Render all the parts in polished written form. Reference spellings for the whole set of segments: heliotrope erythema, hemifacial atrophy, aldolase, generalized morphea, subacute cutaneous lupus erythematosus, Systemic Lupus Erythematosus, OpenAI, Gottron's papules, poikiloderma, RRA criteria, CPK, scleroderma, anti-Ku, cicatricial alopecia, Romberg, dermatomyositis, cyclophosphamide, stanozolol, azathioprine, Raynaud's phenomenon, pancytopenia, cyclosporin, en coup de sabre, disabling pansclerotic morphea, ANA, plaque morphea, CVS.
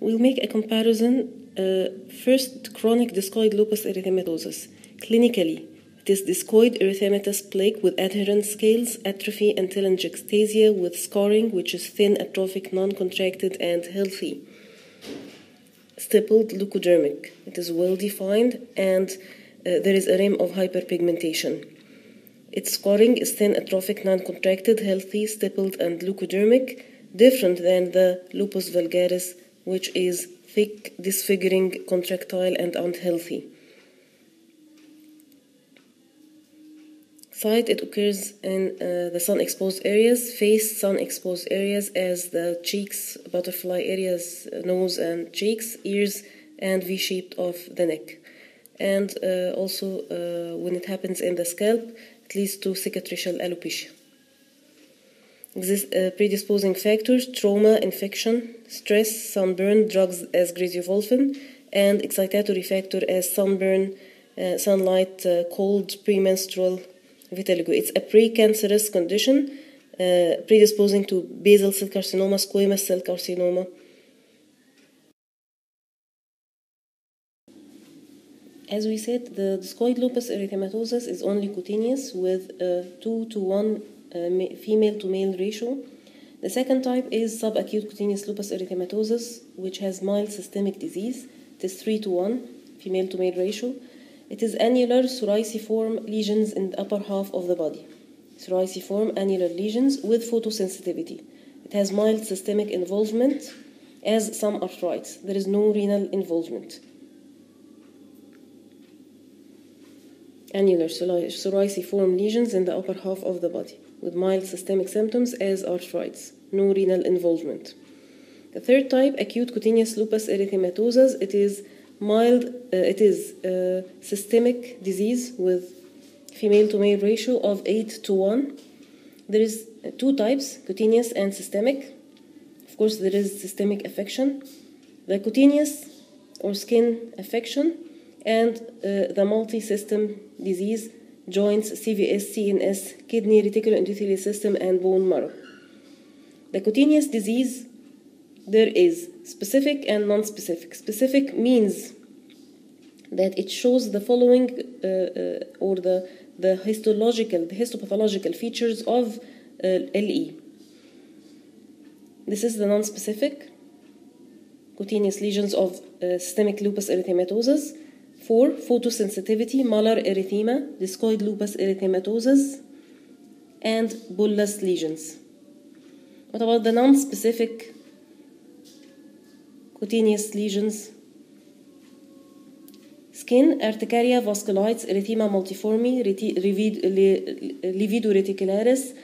We'll make a comparison first chronic discoid lupus erythematosus. Clinically, it is discoid erythematous plaque with adherent scales, atrophy, and telangiectasia with scarring, which is thin, atrophic, non-contracted, and healthy. Stippled leucodermic. It is well-defined, and there is a rim of hyperpigmentation. Its scarring is thin, atrophic, non-contracted, healthy, stippled, and leucodermic, different than the lupus vulgaris, which is thick, disfiguring, contractile, and unhealthy. Site, it occurs in the sun-exposed areas, face sun-exposed areas as the cheeks, butterfly areas, nose and cheeks, ears, and V-shaped of the neck. And also, when it happens in the scalp, it leads to cicatricial alopecia. Exist predisposing factors, trauma, infection, stress, sunburn, drugs as griseofulvin, and excitatory factor as sunburn, sunlight, cold, premenstrual vitiligo. It's a precancerous condition, predisposing to basal cell carcinoma, squamous cell carcinoma. As we said, the discoid lupus erythematosus is only cutaneous with a 2:1 female-to-male ratio. The second type is subacute cutaneous lupus erythematosus, which has mild systemic disease. It is 3:1 female-to-male ratio. It is annular soriciform lesions in the upper half of the body. Soriciform annular lesions with photosensitivity. It has mild systemic involvement as some arthritis. There is no renal involvement. Annular soriciform lesions in the upper half of the body with mild systemic symptoms as arthritis. No renal involvement. The third type, acute cutaneous lupus erythematosus, it is mild, systemic disease with female-to-male ratio of 8:1. There is two types, cutaneous and systemic. Of course, there is systemic affection, the cutaneous or skin affection, and the multi-system disease, joints, CVS, CNS, kidney, reticuloendothelial system, and bone marrow. The cutaneous disease, there is specific and non-specific. Specific means that it shows the following or the histopathological features of LE. This is the non-specific cutaneous lesions of systemic lupus erythematosus. 4. Photosensitivity, malar erythema, discoid lupus erythematosus, and bullous lesions. What about the non-specific cutaneous lesions? Skin, urticaria, vasculitis, erythema multiforme, livido reticularis,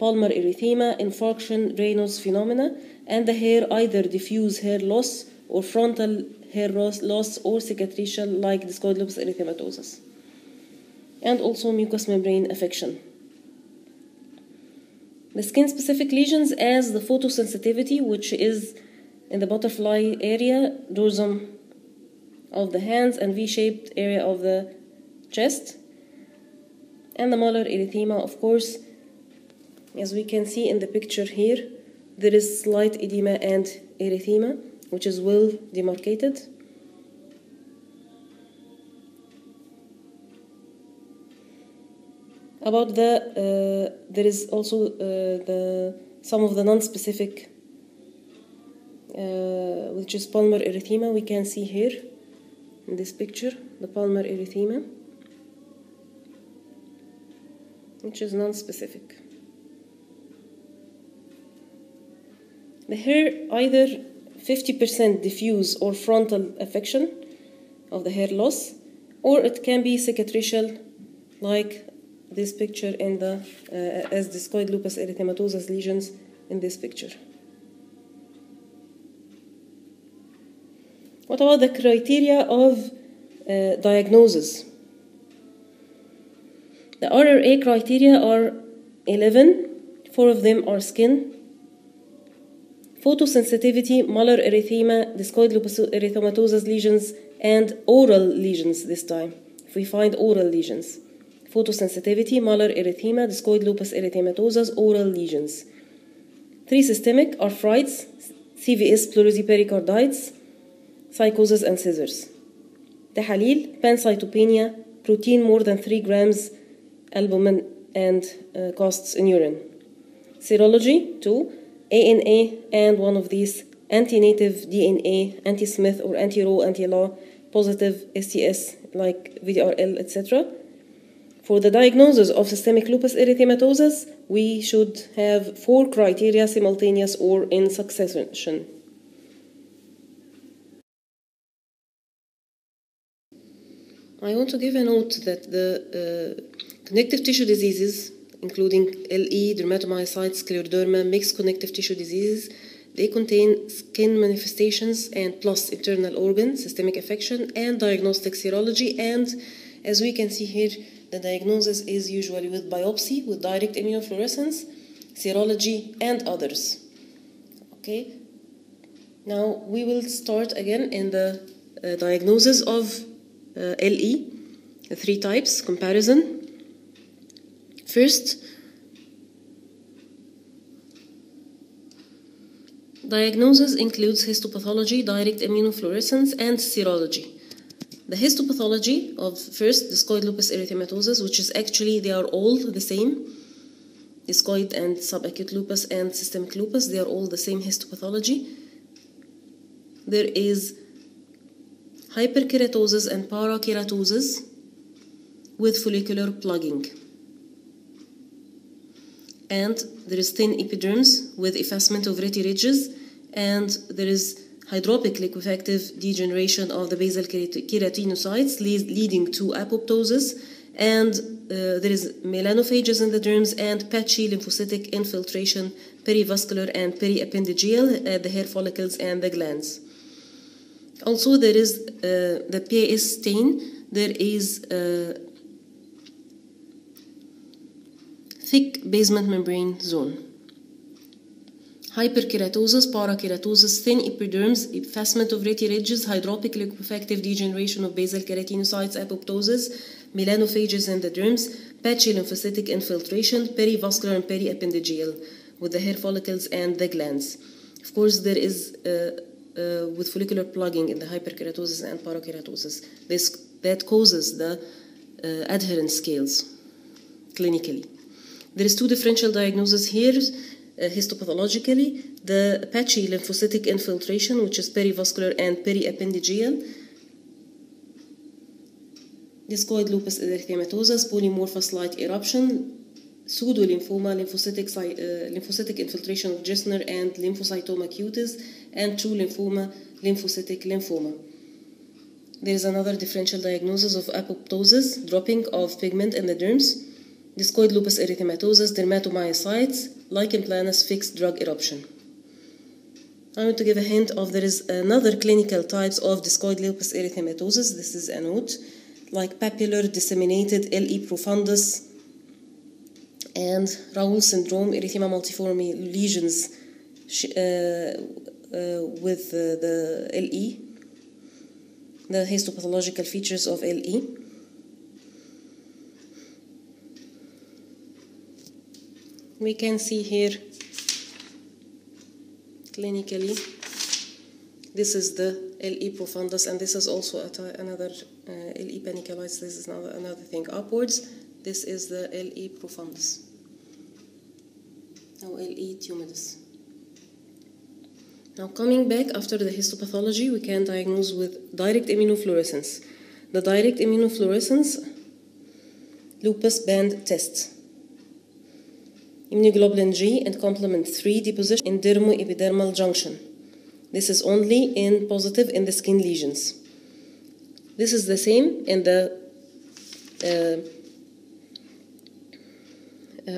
palmar erythema, infarction, Raynaud's phenomena, and the hair, either diffuse hair loss or frontal hair loss or cicatricial like discoid lupus erythematosus, and also mucous membrane affection. The skin-specific lesions as the photosensitivity, which is in the butterfly area, dorsum of the hands, and V-shaped area of the chest. And the malar erythema, of course, as we can see in the picture here, there is slight edema and erythema, which is well demarcated. About the, there is also some of the non-specific, which is palmar erythema. We can see here in this picture the palmar erythema, which is non-specific. The hair, either 50% diffuse or frontal affection of the hair loss, or it can be cicatricial like this picture in the as discoid lupus erythematosus lesions in this picture. What about the criteria of diagnosis? The RRA criteria are 11, 4 of them are skin. Photosensitivity, malar erythema, discoid lupus erythematosus lesions, and oral lesions this time, if we find oral lesions. Photosensitivity, malar erythema, discoid lupus erythematosus, oral lesions. 3 systemic, arthritis, CVS pleurisy pericarditis, psychosis and seizures. تحاليل pancytopenia, protein more than 3 grams, albumin and costs in urine. Serology, 2, ANA and one of these, anti-native DNA, anti-Smith or anti Ro, anti La, positive STS like VDRL, etc. For the diagnosis of systemic lupus erythematosus, we should have 4 criteria simultaneous or in succession. I want to give a note that the connective tissue diseases, including LE, dermatomyositis, scleroderma, mixed connective tissue diseases, they contain skin manifestations and plus internal organs, systemic affection, and diagnostic serology. And as we can see here, the diagnosis is usually with biopsy, with direct immunofluorescence, serology, and others. Okay. Now we will start again in the diagnosis of LE, the 3 types, comparison. First, diagnosis includes histopathology, direct immunofluorescence, and serology. The histopathology of first discoid lupus erythematosus, which is actually they are all the same, discoid and subacute lupus and systemic lupus, they are all the same histopathology. There is hyperkeratosis and parakeratosis with follicular plugging, and there is thin epiderms with effacement of ratty ridges, and there is hydropic liquefactive degeneration of the basal keratinocytes leading to apoptosis, and there is melanophages in the derms and patchy lymphocytic infiltration perivascular and periappendigeal at the hair follicles and the glands. Also there is the PAS stain, there is thick basement membrane zone. Hyperkeratosis, parakeratosis, thin epiderms, effacement of ratty ridges, hydropic liquefactive degeneration of basal keratinocytes, apoptosis, melanophages in the derms, patchy lymphocytic infiltration, perivascular and periappendigeal with the hair follicles and the glands. Of course, there is with follicular plugging in the hyperkeratosis and parakeratosis. That causes the adherence scales clinically. There is 2 differential diagnoses here. Histopathologically, the patchy lymphocytic infiltration, which is perivascular and periappendigeal, discoid lupus erythematosus, polymorphous light eruption, pseudolymphoma, lymphocytic infiltration of Gessner and lymphocytoma cutis, and true lymphoma, lymphocytic lymphoma. There is another differential diagnosis of apoptosis, dropping of pigment in the derms, discoid lupus erythematosus, dermatomyositis, lichen planus, fixed drug eruption. I want to give a hint of there is another clinical types of discoid lupus erythematosus, this is a note, like papillar disseminated LE profundus and Raoul syndrome, erythema multiforme lesions with the LE, the histopathological features of LE. We can see here clinically, this is the LE profundus, and this is also another LE paniculates, this is another thing upwards. This is the LE profundus, now LE tumidus. Now coming back after the histopathology, we can diagnose with direct immunofluorescence. The direct immunofluorescence lupus band test. Immunoglobulin G and complement 3 deposition in dermoepidermal junction. This is only in positive in the skin lesions. This is the same in the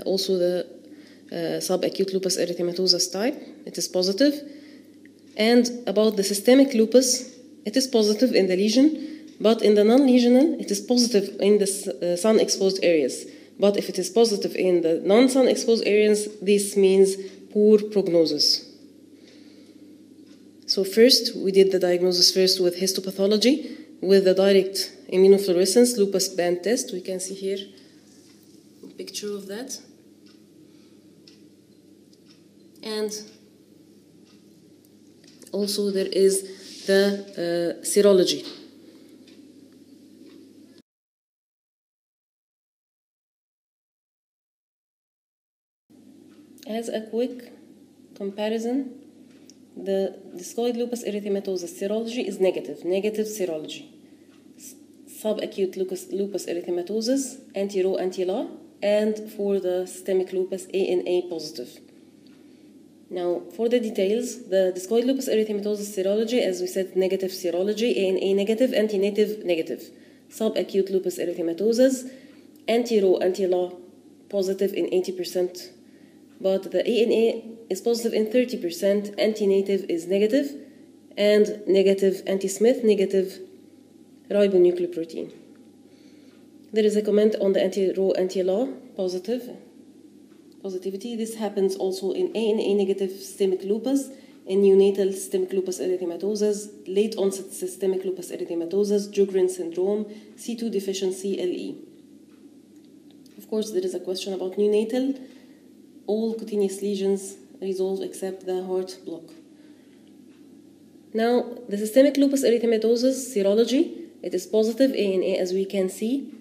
also the subacute lupus erythematosus type. It is positive. And about the systemic lupus, it is positive in the lesion, but in the non-lesional, it is positive in the sun-exposed areas. But if it is positive in the non-sun exposed areas, this means poor prognosis. So first, we did the diagnosis first with histopathology, with the direct immunofluorescence lupus band test. We can see here a picture of that. And also there is the serology. As a quick comparison, the discoid lupus erythematosus serology is negative serology. Subacute lupus erythematosus, anti Ro, anti La, and for the systemic lupus, ANA positive. Now, for the details, the discoid lupus erythematosus serology, as we said, negative serology, ANA negative, anti-native negative. Subacute lupus erythematosus, anti Ro, anti La positive in 80%. But the ANA is positive in 30%, anti-native is negative, and negative anti-Smith, negative ribonucleoprotein. There is a comment on the anti-Ro, anti-La positivity. This happens also in ANA negative systemic lupus, in neonatal systemic lupus erythematosus, late onset systemic lupus erythematosus, Sjogren syndrome, C2 deficiency, LE. Of course, there is a question about neonatal. All cutaneous lesions resolve except the heart block. Now, the systemic lupus erythematosus serology, it is positive ANA as we can see.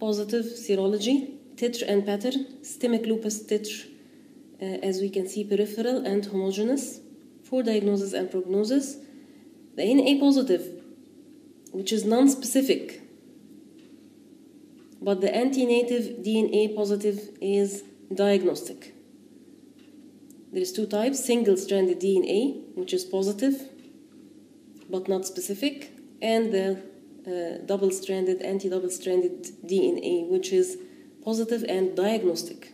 Positive serology, titr and pattern, systemic lupus titr as we can see, peripheral and homogeneous. For diagnosis and prognosis, the ANA positive, which is non-specific, but the anti-native DNA positive is diagnostic. There is two types: single-stranded DNA, which is positive but not specific, and the double-stranded, anti-double-stranded DNA, which is positive and diagnostic.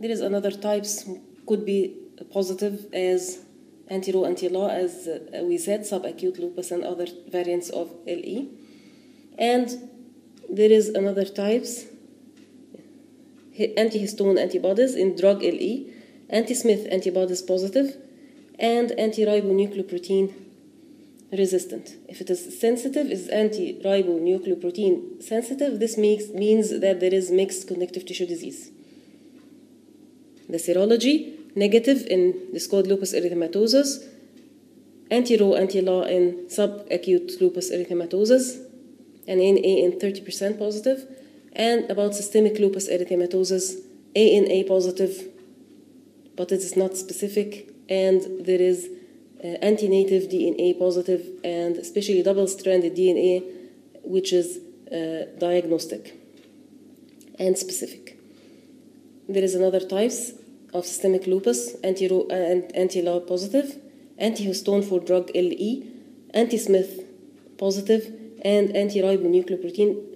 There is another types, could be positive as anti-Ro, anti-La, as we said, subacute lupus and other variants of LE, and there is another types, anti-histone antibodies in drug LE, anti-Smith antibodies positive, and anti-ribonucleoprotein resistant. If it is sensitive, is anti-ribonucleoprotein sensitive, this means that there is mixed connective tissue disease. The serology, negative in discoid lupus erythematosus, anti-Ro, anti-La in subacute lupus erythematosus, and ANA in 30% positive, and about systemic lupus erythematosus, ANA positive, but it is not specific, and there is anti-native DNA positive, and especially double-stranded DNA, which is diagnostic and specific. There is another types of systemic lupus, anti-Ro and anti-La positive, anti-histone for drug LE, anti-Smith positive, and anti-ribonucleoprotein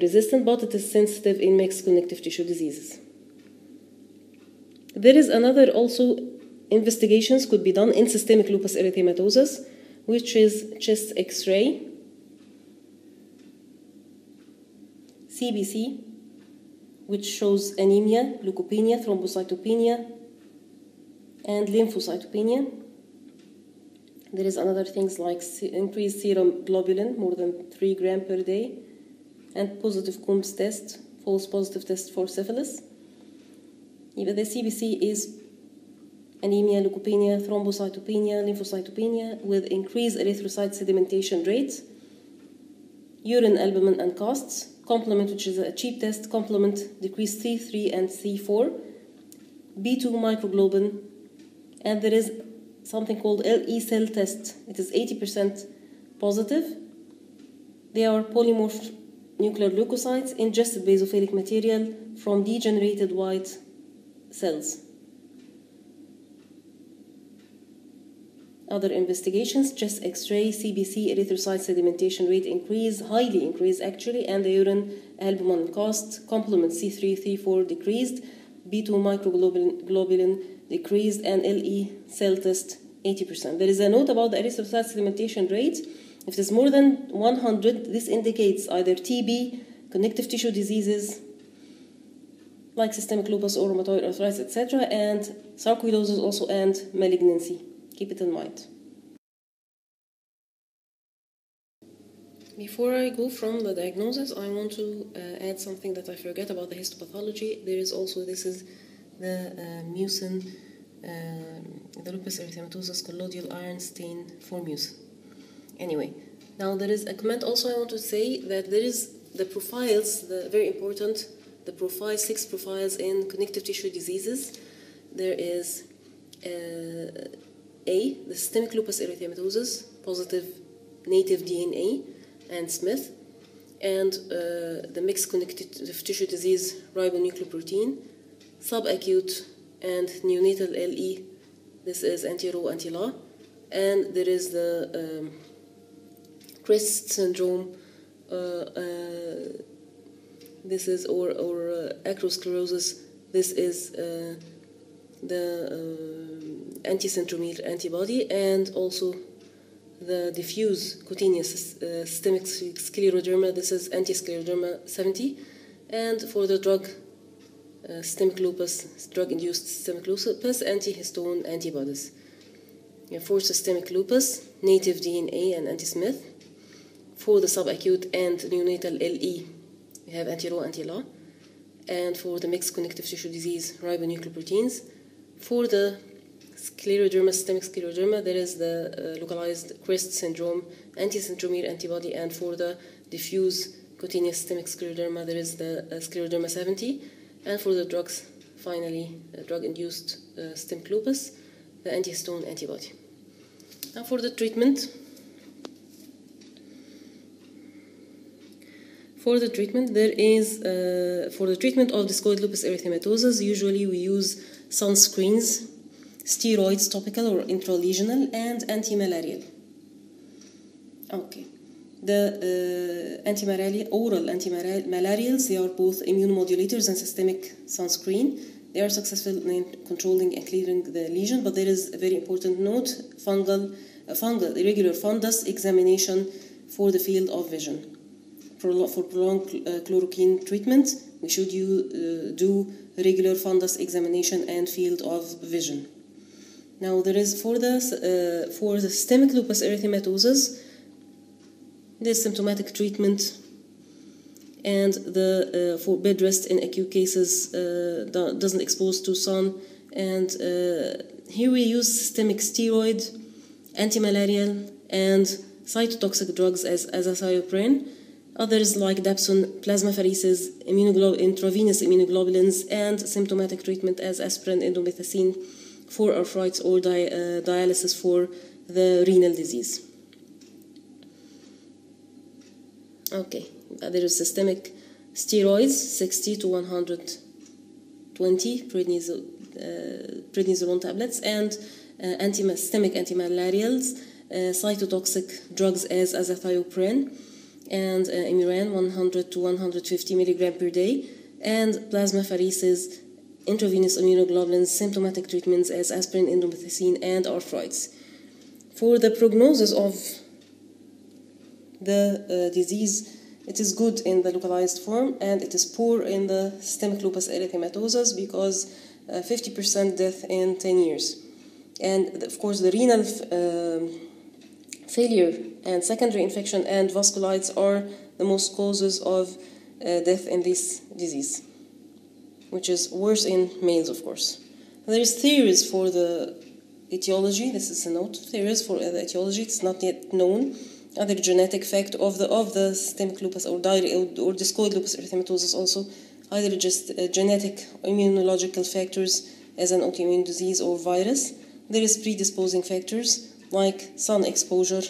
resistant, but it is sensitive in mixed connective tissue diseases. There is another also investigations could be done in systemic lupus erythematosus, which is chest X-ray, CBC, which shows anemia, leukopenia, thrombocytopenia, and lymphocytopenia. There is another things like increased serum globulin, more than 3 grams per day, and positive Coombs test, false positive test for syphilis. Even the CBC is anemia, leukopenia, thrombocytopenia, lymphocytopenia with increased erythrocyte sedimentation rate, urine albumin and casts, complement, which is a cheap test, complement decreased C3 and C4, B2 microglobin, and there is something called LE cell test. It is 80% positive. They are polymorph nuclear leukocytes, ingested basophilic material from degenerated white cells. Other investigations, chest X-ray, CBC, erythrocyte sedimentation rate increase, highly increased actually, and the urine albumin cost, complement C3, C4 decreased, B2 microglobulin decreased, and LE cell test 80%. There is a note about the erythrocyte sedimentation rate. If it is more than 100, this indicates either TB, connective tissue diseases like systemic lupus or rheumatoid arthritis, etc., and sarcoidosis also, and malignancy. Keep it in mind. Before I go from the diagnosis, I want to add something that I forget about the histopathology. There is also, this is the mucin the lupus erythematosus colloidal iron stain formosa. Anyway, now there is a comment also I want to say that there is the profiles, the very important, the profile, 6 profiles in connective tissue diseases. There is A, the systemic lupus erythematosus, positive native DNA, and Smith, and the mixed connective tissue disease, ribonucleoprotein, subacute and neonatal LE, this is anti Ro, anti La, and there is the Crest syndrome, this is or acrosclerosis, this is the anti-centromere antibody, and also the diffuse cutaneous systemic scleroderma, this is anti-scleroderma 70, and for the drug systemic lupus, drug-induced systemic lupus, anti-histone antibodies. For systemic lupus, native DNA and anti-Smith. For the subacute and neonatal LE, we have anti-Ro, anti-La. And for the mixed connective tissue disease, ribonucleoproteins. For the scleroderma, systemic scleroderma, there is the localized Crest syndrome, anti-centromere antibody, and for the diffuse cutaneous systemic scleroderma, there is the scleroderma 70, and for the drugs, finally, drug-induced systemic lupus, the anti-histone antibody. Now for the treatment. For the treatment, there is, for the treatment of discoid lupus erythematosus, usually we use sunscreens, steroids, topical or intralesional, and antimalarial. Okay. The antimalarial, oral antimalarials, they are both immunomodulators and systemic sunscreen. They are successful in controlling and clearing the lesion, but there is a very important note, fungal irregular fundus examination for the field of vision. For prolonged chloroquine treatment, we should do regular fundus examination and field of vision. Now there is for the systemic lupus erythematosus, there's symptomatic treatment, and the for bed rest in acute cases doesn't expose to sun, and here we use systemic steroid, antimalarial, and cytotoxic drugs as azathioprine. Others like dapsone, plasmapheresis, intravenous immunoglobulins, and symptomatic treatment as aspirin, indomethacin for arthritis or dialysis for the renal disease. Okay, there is systemic steroids, 60 to 120 prednisolone tablets, and systemic antimalarials, cytotoxic drugs as azathioprine, and Imuran 100 to 150 mg per day, and plasmapheresis, intravenous immunoglobulins, symptomatic treatments as aspirin, indomethacin, and arthritis. For the prognosis of the disease, it is good in the localized form, and it is poor in the systemic lupus erythematosus because 50% death in 10 years. And of course the renal failure and secondary infection and vasculitis are the most causes of death in this disease, which is worse in males, of course. There is theories for the etiology. This is a note. Theories for the etiology. It's not yet known. Other genetic fact of the systemic lupus or discoid lupus erythematosus also, either just genetic immunological factors as an autoimmune disease or virus. There is predisposing factors like sun exposure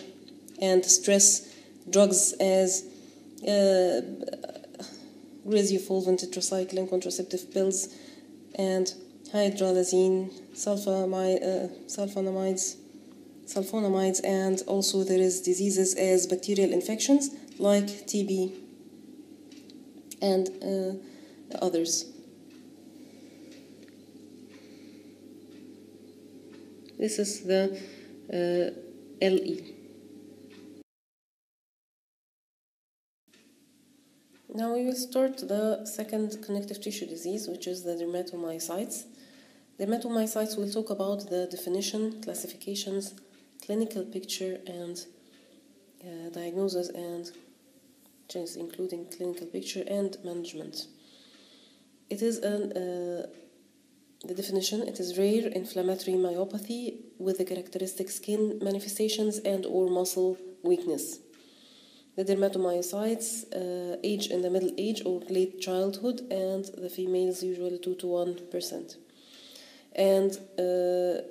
and stress, drugs as griseofulvin, tetracycline, contraceptive pills, and hydralazine, sulfonamides, and also there is diseases as bacterial infections like TB and others. This is the LE. Now we will start the second connective tissue disease, which is the dermatomyositis. Dermatomyositis will talk about the definition, classifications, clinical picture, and diagnosis, and changes including clinical picture and management. It is an The definition: it is rare inflammatory myopathy with the characteristic skin manifestations and or muscle weakness. The dermatomyositis age in the middle age or late childhood, and the females usually 2 to 1%. And the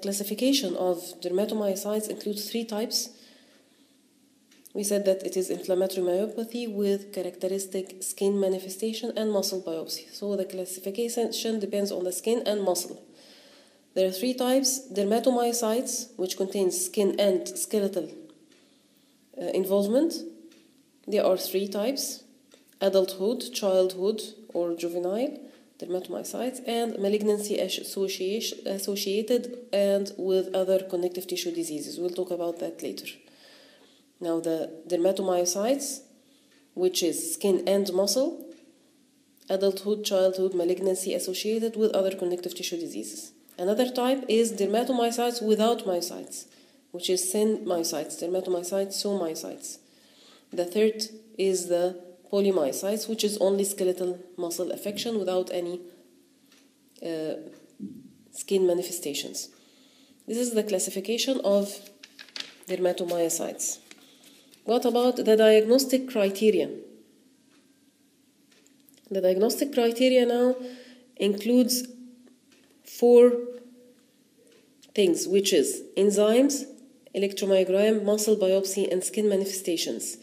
classification of dermatomyositis includes 3 types. We said that it is inflammatory myopathy with characteristic skin manifestation and muscle biopsy. So the classification depends on the skin and muscle. There are 3 types: dermatomyositis, which contains skin and skeletal involvement. There are 3 types: adulthood, childhood, or juvenile dermatomyositis, and malignancy associated and with other connective tissue diseases. We'll talk about that later. Now, the dermatomyositis, which is skin and muscle, adulthood, childhood, malignancy associated with other connective tissue diseases. Another type is dermatomyositis without myositis, which is thin myositis, dermatomyositis, somyositis. The 3rd is the polymyositis, which is only skeletal muscle affection without any skin manifestations. This is the classification of dermatomyositis. What about the diagnostic criteria? The diagnostic criteria now includes 4 things, which is enzymes, electromyogram, muscle biopsy, and skin manifestations.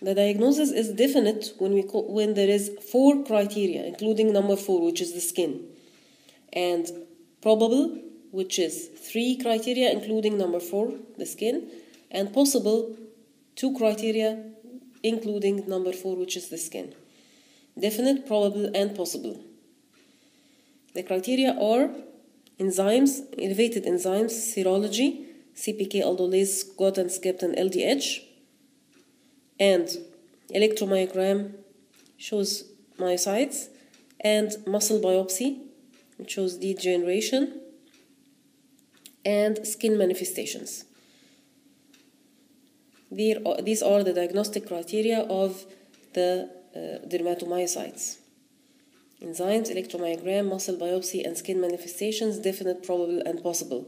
The diagnosis is definite when there is 4 criteria, including number 4, which is the skin, and probable, which is 3 criteria, including number 4, the skin, and possible, 2 criteria, including number 4, which is the skin. Definite, probable, and possible. The criteria are enzymes, elevated enzymes, serology, CPK, aldolase, Gottron signs, and LDH, and electromyogram shows myositis, and muscle biopsy, which shows degeneration, and skin manifestations. These are the diagnostic criteria of the dermatomyositis: enzymes, electromyogram, muscle biopsy, and skin manifestations, definite, probable, and possible.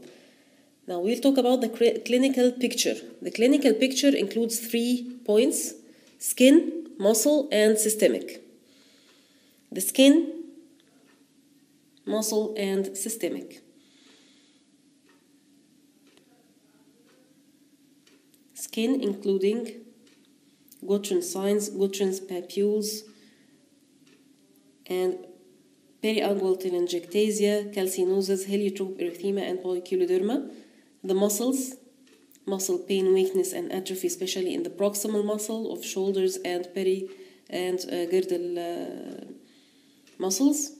Now we'll talk about the clinical picture. The clinical picture includes 3 points: skin, muscle, and systemic. The skin, muscle, and systemic. Skin, including Gottron signs, Gottron's papules, and periungual telangiectasia, calcinosis, heliotrope erythema, and poikiloderma. The muscles, muscle pain, weakness, and atrophy, especially in the proximal muscle of shoulders and peri and girdle muscles.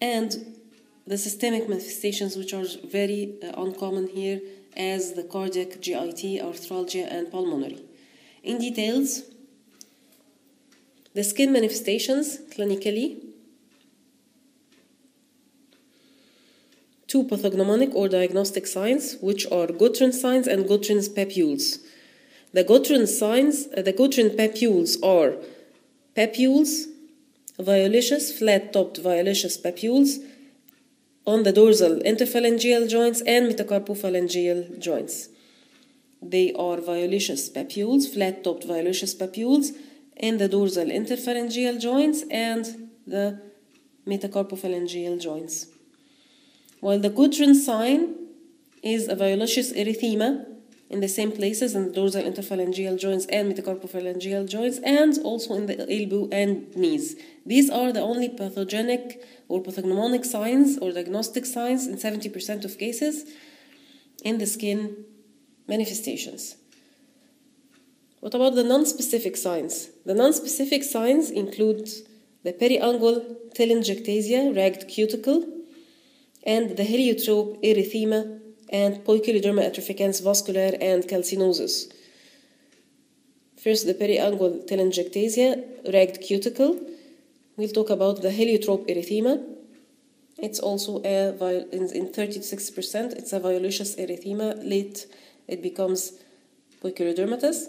And the systemic manifestations, which are very uncommon here, as the cardiac, GIT, arthralgia, and pulmonary. In details, the skin manifestations clinically: 2 pathognomonic or diagnostic signs, which are Gottron signs and Gottron's papules. The Gottron signs, the Gottron papules are papules, violaceous, flat-topped violaceous papules on the dorsal interphalangeal joints and metacarpophalangeal joints. They are violaceous papules, flat-topped violaceous papules in the dorsal interphalangeal joints and the metacarpophalangeal joints. While the Gottron sign is a violaceous erythema in the same places, in the dorsal interphalangeal joints and metacarpophalangeal joints, and also in the elbow and knees. These are the only pathogenic or pathognomonic signs or diagnostic signs in 70% of cases in the skin manifestations. What about the non-specific signs? The non-specific signs include the periungual telangiectasia, ragged cuticle, and the heliotrope erythema, and poikiloderma atrophicanus vascular, and calcinosis. First, the periungual telangiectasia, ragged cuticle. We'll talk about the heliotrope erythema. It's also in 36%, it's a violaceous erythema. Late, it becomes poikilodermatous.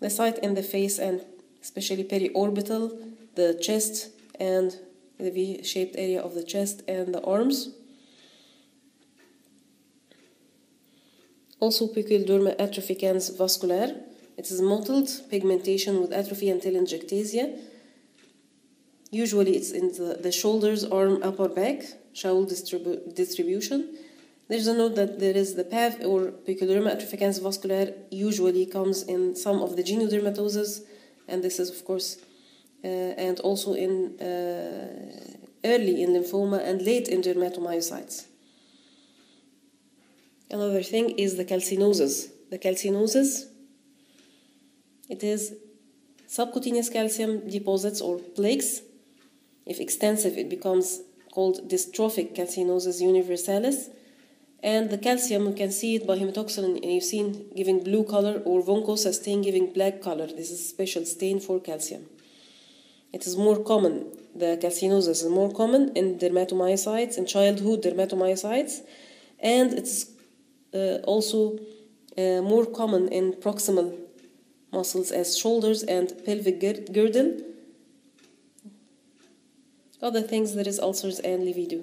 The site in the face, and especially periorbital, the chest, and the V-shaped area of the chest and the arms. Also poikiloderma atrophicanus vascular. It is mottled pigmentation with atrophy until injectasia. Usually it's in the shoulders, arm, upper back, shawl distribution. There's a note that there is the PAV or poikiloderma atrophicanus vascular usually comes in some of the genodermatoses, and this is of course and also in early in lymphoma and late in dermatomyositis. Another thing is the calcinosis. The calcinosis, it is subcutaneous calcium deposits or plaques. If extensive, it becomes called dystrophic calcinosis universalis. And the calcium, you can see it by hematoxylin, and you've seen giving blue color, or von Kosa stain giving black color. This is a special stain for calcium. It is more common, the calcinosis is more common in dermatomyositis, in childhood dermatomyositis, and it's also more common in proximal muscles as shoulders and pelvic girdle. Other things, there is ulcers and livido.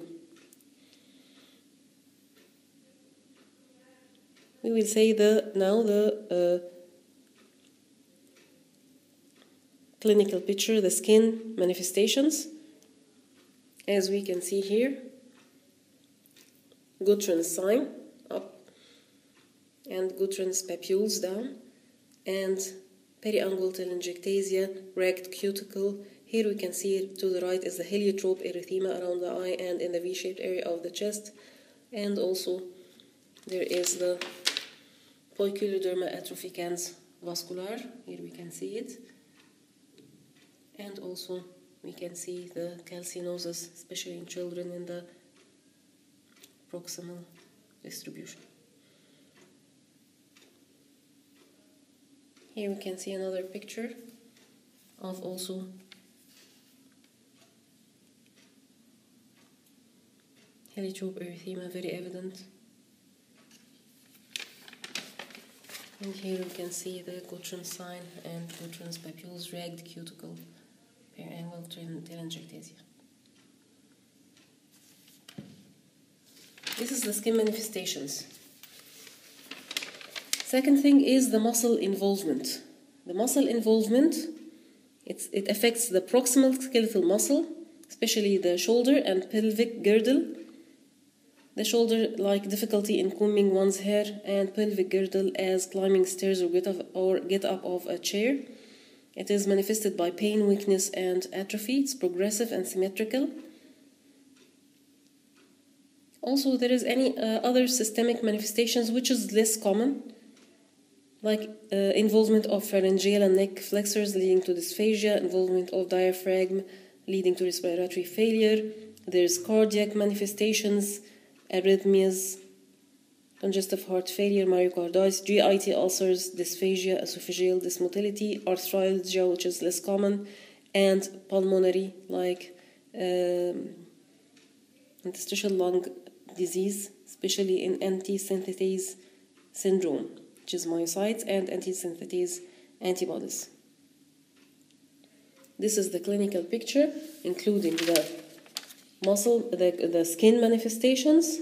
We will say now the clinical picture, the skin manifestations, as we can see here. Gottron's sign up and Gottron's papules down, and periungual telangiectasia, ragged cuticle. Here we can see to the right is the heliotrope erythema around the eye and in the V-shaped area of the chest, and also there is the poikiloderma atrophicanus vascular. Here we can see it, and also we can see the calcinosis, especially in children, in the proximal distribution. Here we can see another picture of also heliotrope erythema, very evident. And here we can see the Gottron sign and Gottron's papules, ragged cuticle, periangual telangiectasia. This is the skin manifestations. Second thing is the muscle involvement. The muscle involvement, it affects the proximal skeletal muscle, especially the shoulder and pelvic girdle. The shoulder, like difficulty in combing one's hair, and pelvic girdle as climbing stairs or get up of a chair. It is manifested by pain, weakness, and atrophy. It's progressive and symmetrical. Also, there is any other systemic manifestations which is less common, like involvement of pharyngeal and neck flexors leading to dysphagia, involvement of diaphragm leading to respiratory failure. There's cardiac manifestations, arrhythmias, congestive heart failure, myocarditis, GIT ulcers, dysphagia, esophageal dysmotility, arthralgia, which is less common, and pulmonary, like interstitial lung disease, especially in anti-synthetase syndrome, which is myositis and anti-synthetase antibodies. This is the clinical picture, including the muscle, the skin manifestations,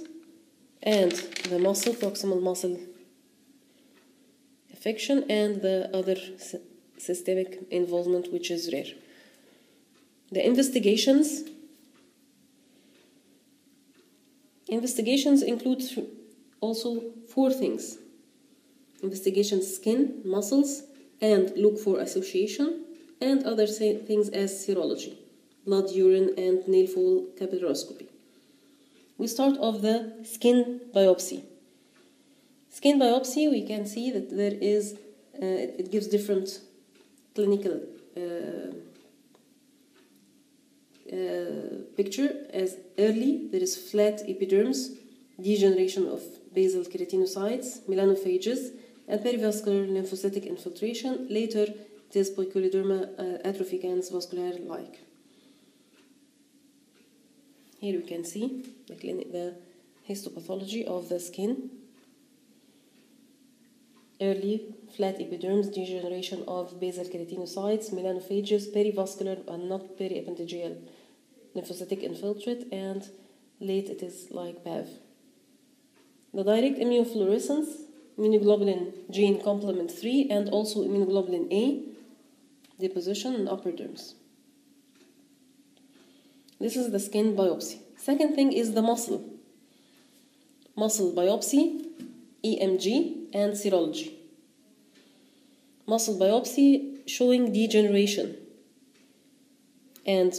and the muscle, proximal muscle affection, and the other systemic involvement, which is rare. The investigations. Investigations include also 4 things. Investigations, skin, muscles, and look for association, and other things as serology, blood, urine, and nail fall capillaroscopy. We start off the skin biopsy. Skin biopsy, we can see that there is, it gives different clinical picture. As early, there is flat epidermis, degeneration of basal keratinocytes, melanophages, and perivascular lymphocytic infiltration. Later, it is poikiloderma atrophicanus vascular-like. Here we can see the histopathology of the skin. Early, flat epidermis, degeneration of basal keratinocytes, melanophages, perivascular and not periappendigeal lymphocytic infiltrate, and late it is like PAV. The direct immunofluorescence, immunoglobulin gene complement 3, and also immunoglobulin A deposition in upper dermis. This is the skin biopsy. Second thing is the muscle. Muscle biopsy, EMG, and serology. Muscle biopsy showing degeneration and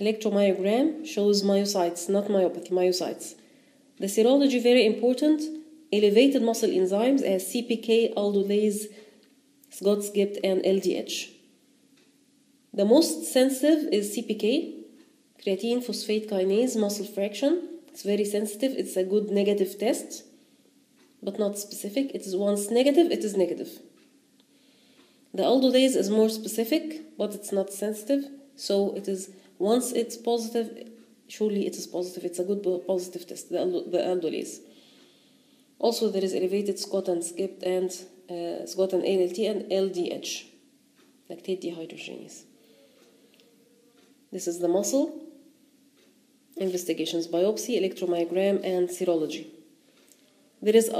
electromyogram shows myocytes, not myopathy, myocytes. The serology very important, elevated muscle enzymes as CPK, aldolase, Scott's-Gipt, and LDH. The most sensitive is CPK, creatine phosphate kinase muscle fraction. It's very sensitive, it's a good negative test, but not specific. It is once negative, it is negative. The aldolase is more specific, but it's not sensitive, so it is once it's positive, surely it is positive. It's a good positive test, the aldolase. Also, there is elevated Gottron-Gipt and Gottron ALT and LDH, lactate dehydrogenase. This is the muscle investigations, biopsy, electromyogram, and serology. There is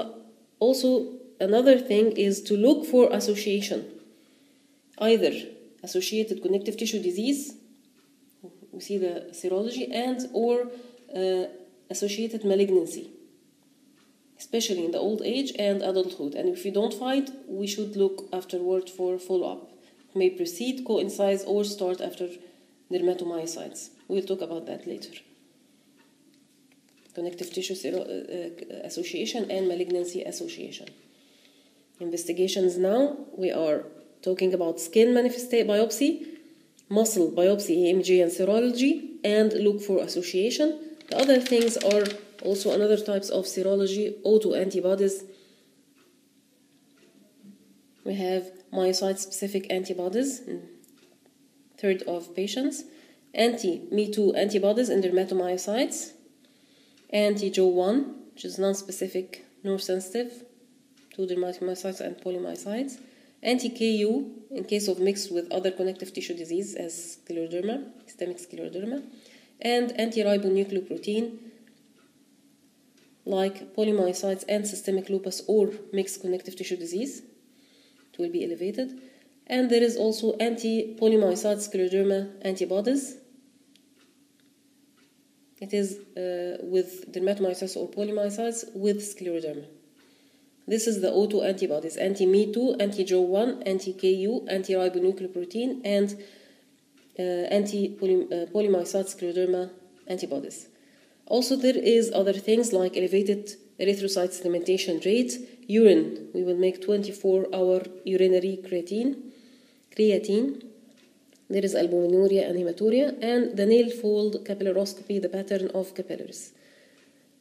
also another thing is to look for association, either associated connective tissue disease, we see the serology, and or associated malignancy, especially in the old age and adulthood. And if we don't find, we should look afterward for follow-up. It may precede, coincide, or start after dermatomyositis. We'll talk about that later. Connective tissue association and malignancy association. Investigations now, we are talking about skin biopsy, muscle biopsy, EMG and serology, and look for association. The other things are also another types of serology, autoantibodies. We have myocyte-specific antibodies in third of patients, anti-Me2 antibodies in dermatomyocytes, anti-Jo1, which is non-specific, nor sensitive to dermatomyocytes and polymyocytes, anti-KU in case of mixed with other connective tissue disease as scleroderma, systemic scleroderma, and anti-ribonucleoprotein like polymyocytes and systemic lupus or mixed connective tissue disease. It will be elevated. And there is also anti-polymyocyte scleroderma antibodies. It is with dermatomyocytes or polymyocytes with scleroderma. This is the autoantibodies, anti-Me2, anti-Jo1, anti-KU, anti-ribonucleoprotein, and anti-polymyocyte scleroderma antibodies. Also, there is other things like elevated erythrocyte sedimentation rate, urine. We will make 24-hour urinary creatine. There is albuminuria and hematuria, and the nail fold capillaroscopy, the pattern of capillaries.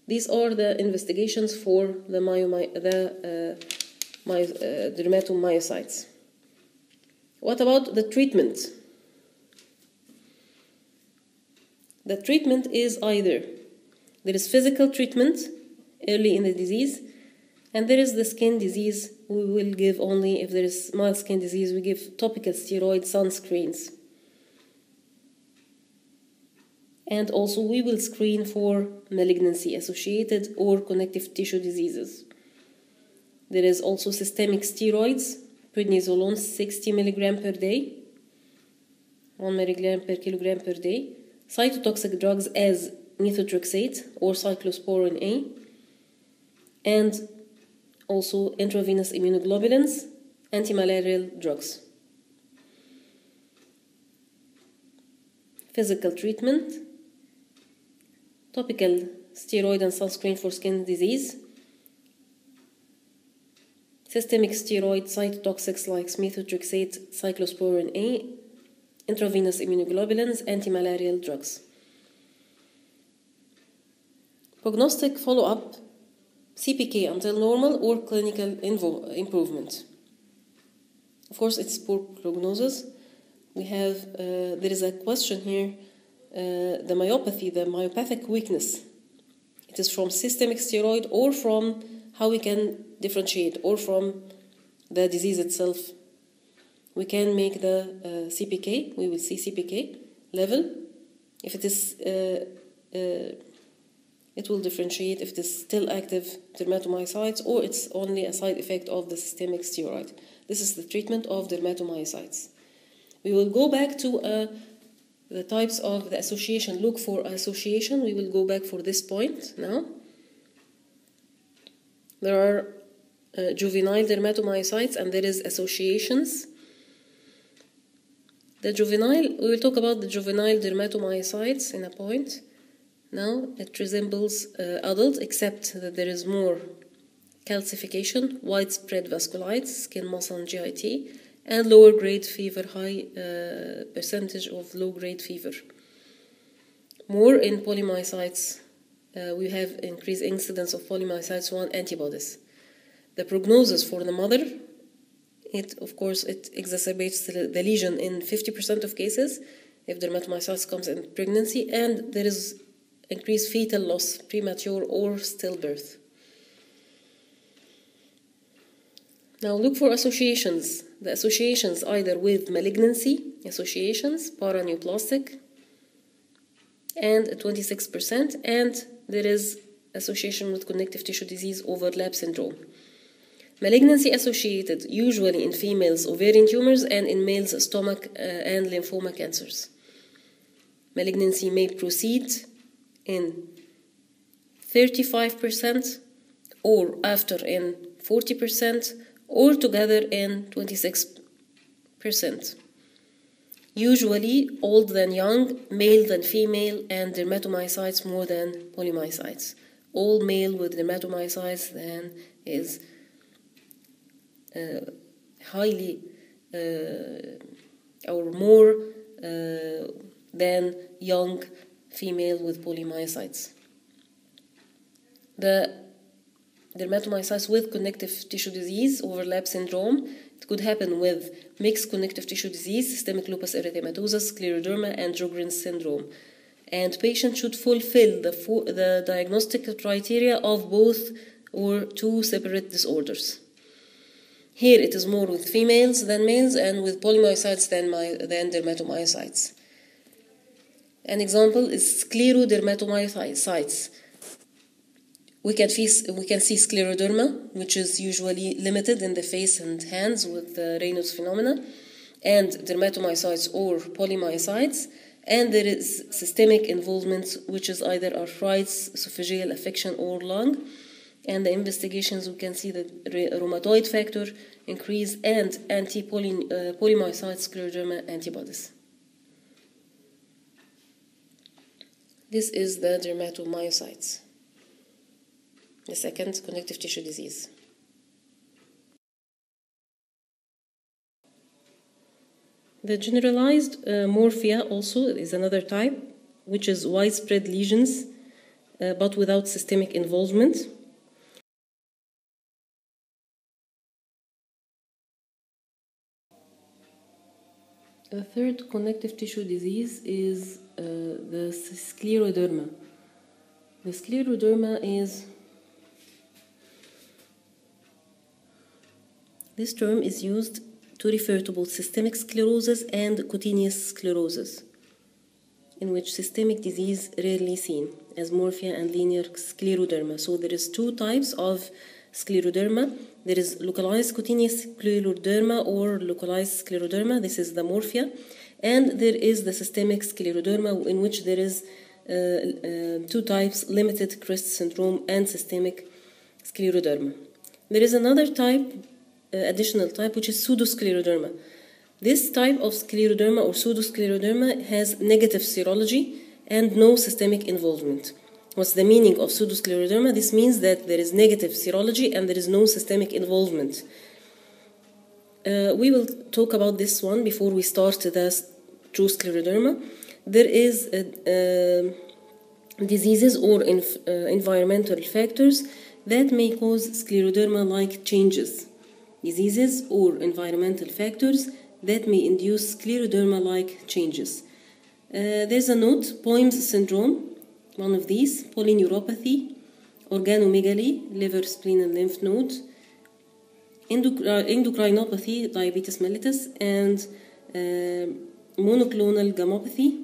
These are the investigations for the dermatomyositis. What about the treatment? The treatment is either there is physical treatment early in the disease, and there is the skin disease. We will give only if there is mild skin disease, we give topical steroid sunscreens. And also we will screen for malignancy-associated or connective tissue diseases. There is also systemic steroids, prednisolone 60 mg per day, 1 mg per kilogram per day, cytotoxic drugs as methotrexate or cyclosporin A, and also intravenous immunoglobulins, anti-malarial drugs. Physical treatment, topical steroid and sunscreen for skin disease, systemic steroid, cytotoxics like methotrexate, cyclosporin A, intravenous immunoglobulins, anti-malarial drugs. Prognostic follow-up, CPK until normal or clinical improvement. Of course, it's poor prognosis. We have, there is a question here, the myopathy, the myopathic weakness. It is from systemic steroid or from how we can differentiate or from the disease itself. We can make the CPK, we will see CPK, level. If it is, it will differentiate if it is still active dermatomyositis or it's only a side effect of the systemic steroid. This is the treatment of dermatomyositis. We will go back to the types of the association. Look for association. We will go back for this point now. There are juvenile dermatomyositis and there is associations. The juvenile, we will talk about the juvenile dermatomyositis in a point. Now it resembles adult except that there is more calcification, widespread vasculitis, skin muscle and GIT, and lower grade fever, high percentage of low grade fever. More in polymyositis, we have increased incidence of polymyositis 1 antibodies. The prognosis for the mother, it exacerbates the lesion in 50% of cases if dermatomyositis comes in pregnancy, and there is increased fetal loss, premature or stillbirth. Now look for associations. The associations either with malignancy, associations, paraneoplastic, and 26%, and there is association with connective tissue disease overlap syndrome. Malignancy associated usually in females ovarian tumors and in males stomach and lymphoma cancers. Malignancy may proceed in 35% or after in 40% or together in 26%. Usually old than young, male than female, and dermatomyositis more than polymyositis. All male with dermatomyositis then is highly or more than young female with polymyositis. The dermatomyositis with connective tissue disease, overlap syndrome, it could happen with mixed connective tissue disease, systemic lupus erythematosus, scleroderma, and Gottron's syndrome. And patients should fulfill the diagnostic criteria of both or two separate disorders. Here it is more with females than males and with polymyositis than dermatomyositis. An example is sclerodermatomyositis. We can see scleroderma, which is usually limited in the face and hands with the Raynaud's phenomena, and dermatomyositis or polymyositis. And there is systemic involvement, which is either arthritis, esophageal affection, or lung. And the investigations, we can see the rheumatoid factor increase and anti-polymyositis scleroderma antibodies. This is the dermatomyositis, the second connective tissue disease. The generalized morphea also is another type, which is widespread lesions but without systemic involvement. The third connective tissue disease is the scleroderma. The scleroderma is, this term is used to refer to both systemic sclerosis and cutaneous sclerosis, in which systemic disease rarely seen as morphea and linear scleroderma. So there is two types of scleroderma. There is localized cutaneous scleroderma or localized scleroderma. This is the morphea. And there is the systemic scleroderma, in which there is two types, limited crest syndrome and systemic scleroderma. There is another type, additional type, which is pseudoscleroderma. This type of scleroderma or pseudoscleroderma has negative serology and no systemic involvement. What's the meaning of pseudoscleroderma? This means that there is negative serology and there is no systemic involvement. We will talk about this one before we start the true scleroderma. There is diseases or environmental factors that may cause scleroderma-like changes. Diseases or environmental factors that may induce scleroderma-like changes. There's a note, Poim's syndrome, one of these, polyneuropathy, organomegaly, liver, spleen, and lymph node, endocrinopathy, diabetes mellitus, and monoclonal gammopathy,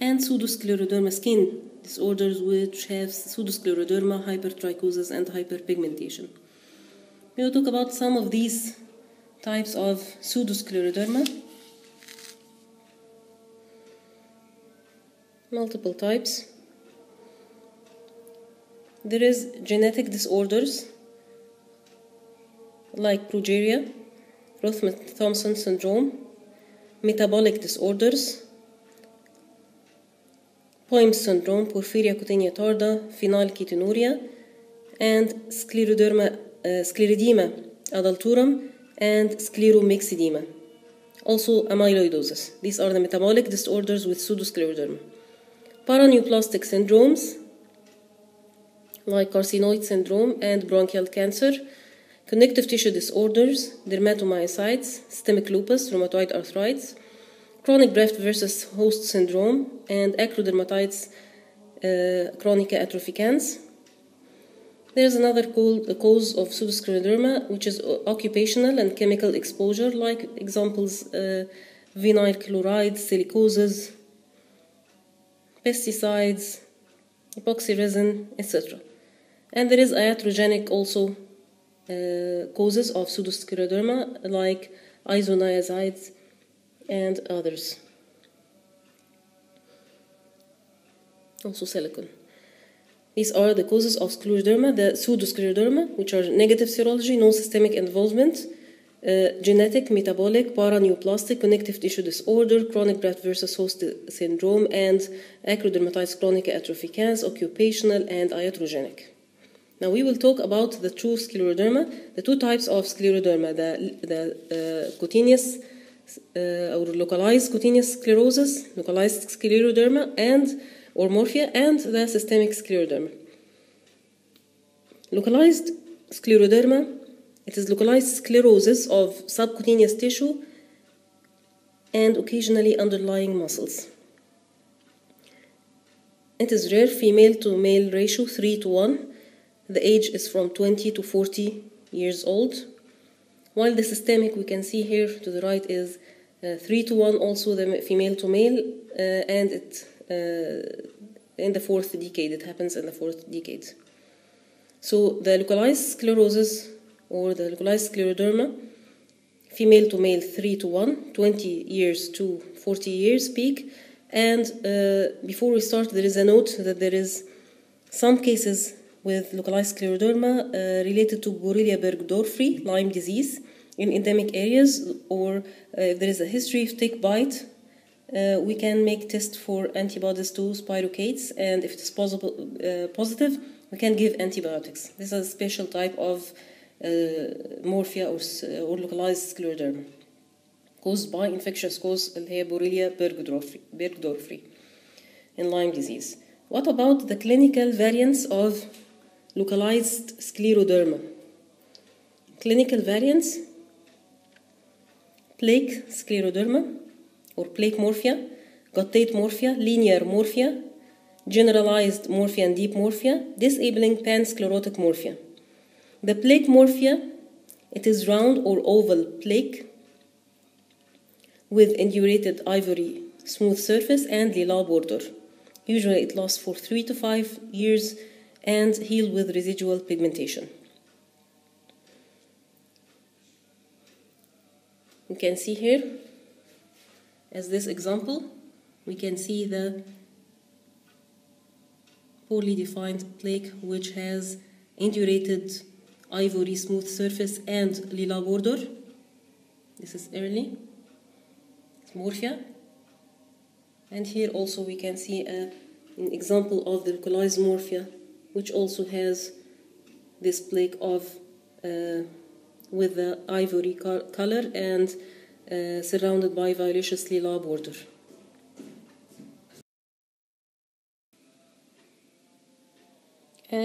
and pseudoscleroderma skin disorders, which have pseudoscleroderma, hypertrichosis, and hyperpigmentation. We will talk about some of these types of pseudoscleroderma. Multiple types. There is genetic disorders like progeria, Roth-Thompson syndrome, metabolic disorders, Poim's syndrome, porphyria cutanea tarda, phenylketonuria, and scleroderma adultorum and scleromyxedema, also amyloidosis. These are the metabolic disorders with pseudoscleroderma. Paraneoplastic syndromes like carcinoid syndrome and bronchial cancer, connective tissue disorders, dermatomyositis, systemic lupus, rheumatoid arthritis, chronic graft versus host syndrome, and acrodermatitis chronica atrophicanz. There is another cause of pseudoscleroderma, which is occupational and chemical exposure, like examples vinyl chloride, silicosis, pesticides, epoxy resin, etc. And there is iatrogenic also causes of pseudoscleroderma, like isoniazides and others. Also silicone. These are the causes of scleroderma, the pseudoscleroderma, which are negative serology, no systemic involvement, genetic, metabolic, paraneoplastic, connective tissue disorder, chronic graft versus host syndrome, and acrodermatitis chronica atrophicanz, occupational, and iatrogenic. Now we will talk about the true scleroderma, the two types of scleroderma, the cutaneous or localized cutaneous sclerosis, localized scleroderma, and or morphea, and the systemic scleroderma. Localized scleroderma, it is localized sclerosis of subcutaneous tissue and occasionally underlying muscles. It is rare, female to male ratio 3:1. The age is from 20 to 40 years old. While the systemic, we can see here to the right, is 3:1, also the female to male, and it in the fourth decade, it happens in the fourth decade. So the localized sclerosis or the localized scleroderma, female to male 3:1, 20 years to 40 years peak. And before we start, there is a note that there is some cases with localized scleroderma related to Borrelia burgdorferi, Lyme disease, in endemic areas, or if there is a history of tick bite, we can make tests for antibodies to spirochetes, and if it is possible, positive, we can give antibiotics. This is a special type of morphea or localized scleroderma caused by infectious cause, Borrelia burgdorferi, in Lyme disease. What about the clinical variants of localized scleroderma? Clinical variants: plaque scleroderma or plaque morphea, guttate morphea, linear morphea, generalized morphea and deep morphea, disabling pansclerotic morphea. The plaque morphea, it is round or oval plaque with indurated ivory smooth surface and lilac border. Usually it lasts for 3 to 5 years and heals with residual pigmentation. You can see here, as this example, we can see the poorly defined plaque which has indurated ivory smooth surface and lilac border. This is early, it's morphea. And here also we can see an example of the localized morphea, which also has this plaque of with the ivory color and surrounded by violaceous lilac border.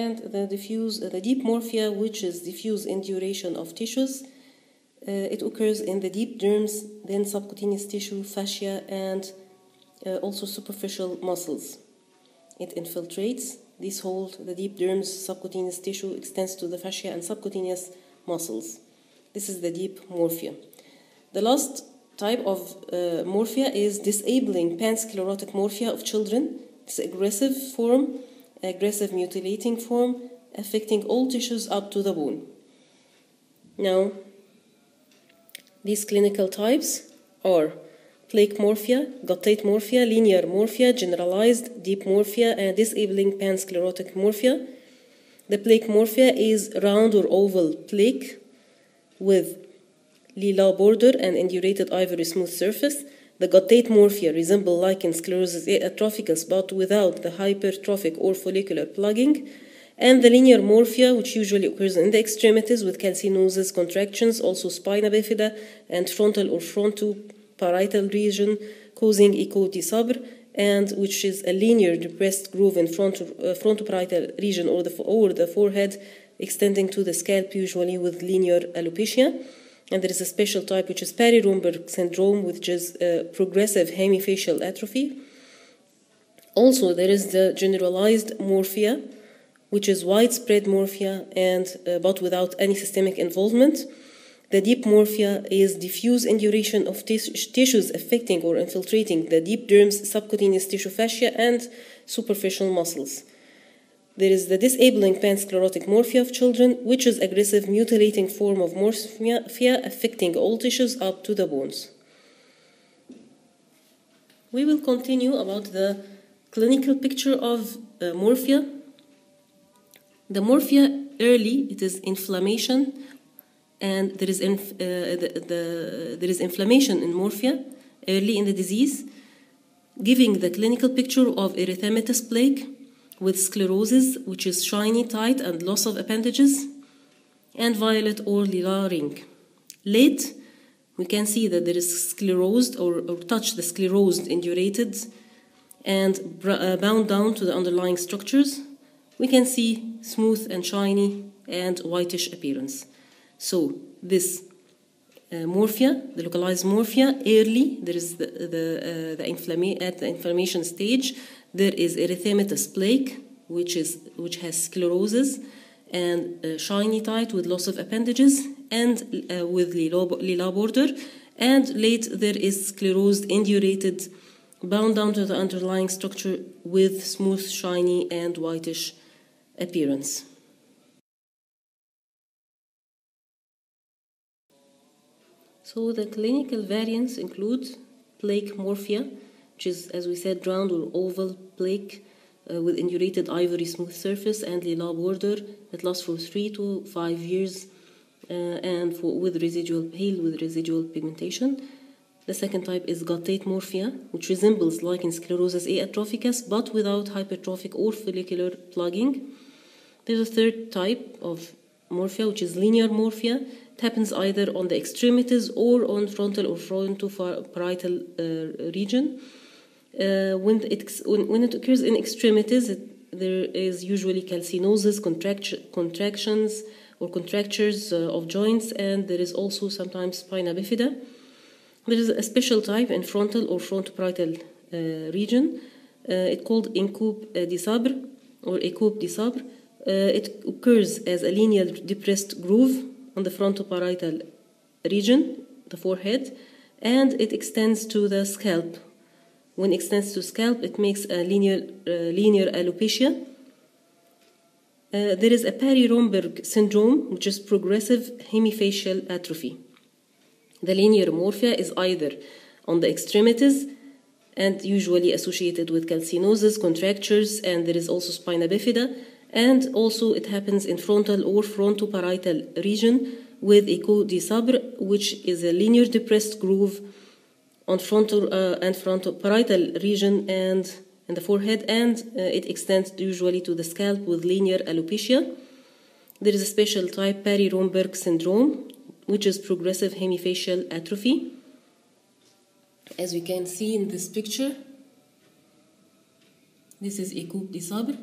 And the deep morphea, which is diffuse induration of tissues, it occurs in the deep derms, then subcutaneous tissue, fascia, and also superficial muscles. It infiltrates these holes, the deep derms, subcutaneous tissue, extends to the fascia and subcutaneous muscles. This is the deep morphea. The last type of morphea is disabling pansclerotic morphea of children. It's an aggressive form, aggressive mutilating form, affecting all tissues up to the bone. Now, these clinical types are plaque morphea, guttate morphea, linear morphea, generalized, deep morphea, and disabling pansclerotic morphea. The plaque morphea is round or oval plaque with lila border and indurated ivory smooth surface. The guttate morphea resemble lichen sclerosis atrophicus but without the hypertrophic or follicular plugging. And the linear morphea, which usually occurs in the extremities with calcinosis contractions, also spina bifida and frontal or frontoparietal region, causing en coup de sabre, and which is a linear depressed groove in frontoparietal region or the forehead, extending to the scalp, usually with linear alopecia. And there is a special type which is Peri-Romberg syndrome, which is progressive hemifacial atrophy. Also, there is the generalized morphea, which is widespread morphea but without any systemic involvement. The deep morphea is diffuse induration of tissues affecting or infiltrating the deep dermis, subcutaneous tissue fascia, and superficial muscles. There is the disabling pansclerotic morphea of children, which is aggressive mutilating form of morphea affecting all tissues up to the bones. We will continue about the clinical picture of morphea. The morphea early, it is inflammation, and there is inflammation in morphea early in the disease, giving the clinical picture of erythematous plaque with sclerosis, which is shiny, tight, and loss of appendages, and violet or lila ring. Late, we can see that there is sclerosed or touch the sclerosed, indurated, and bound down to the underlying structures. We can see smooth and shiny and whitish appearance. So this morphea, the localized morphea, early, there is at the inflammation stage. There is erythematous plaque, which has sclerosis and shiny tight with loss of appendages and with lila border. And late, there is sclerosed, indurated, bound down to the underlying structure with smooth, shiny, and whitish appearance. So the clinical variants include plaque morphea, which is, as we said, round or oval plaque with indurated ivory smooth surface and lila border that lasts for 3 to 5 years and with residual pigmentation. The second type is guttate morphea, which resembles lichen sclerosis atrophicus but without hypertrophic or follicular plugging. There's a third type of morphea, which is linear morphea. It happens either on the extremities or on frontal or frontoparietal region. When it occurs in extremities, there is usually calcinosis, contractions or contractures of joints, and there is also sometimes spina bifida. There is a special type in frontal or frontoparietal region. It's called en coup de sabre or en coup de sabre. It occurs as a linear depressed groove on the frontoparietal region, the forehead, and it extends to the scalp. When it extends to scalp, it makes a linear alopecia. There is a Peri-Romberg syndrome, which is progressive hemifacial atrophy. The linear morphea is either on the extremities and usually associated with calcinosis, contractures, and there is also spina bifida. And also it happens in frontal or frontoparietal region with en coup de sabre, which is a linear depressed groove on frontal and frontoparietal region and in the forehead, and it extends usually to the scalp with linear alopecia. There is a special type, Peri-Romberg syndrome, which is progressive hemifacial atrophy. As we can see in this picture, this is en coup de sabre.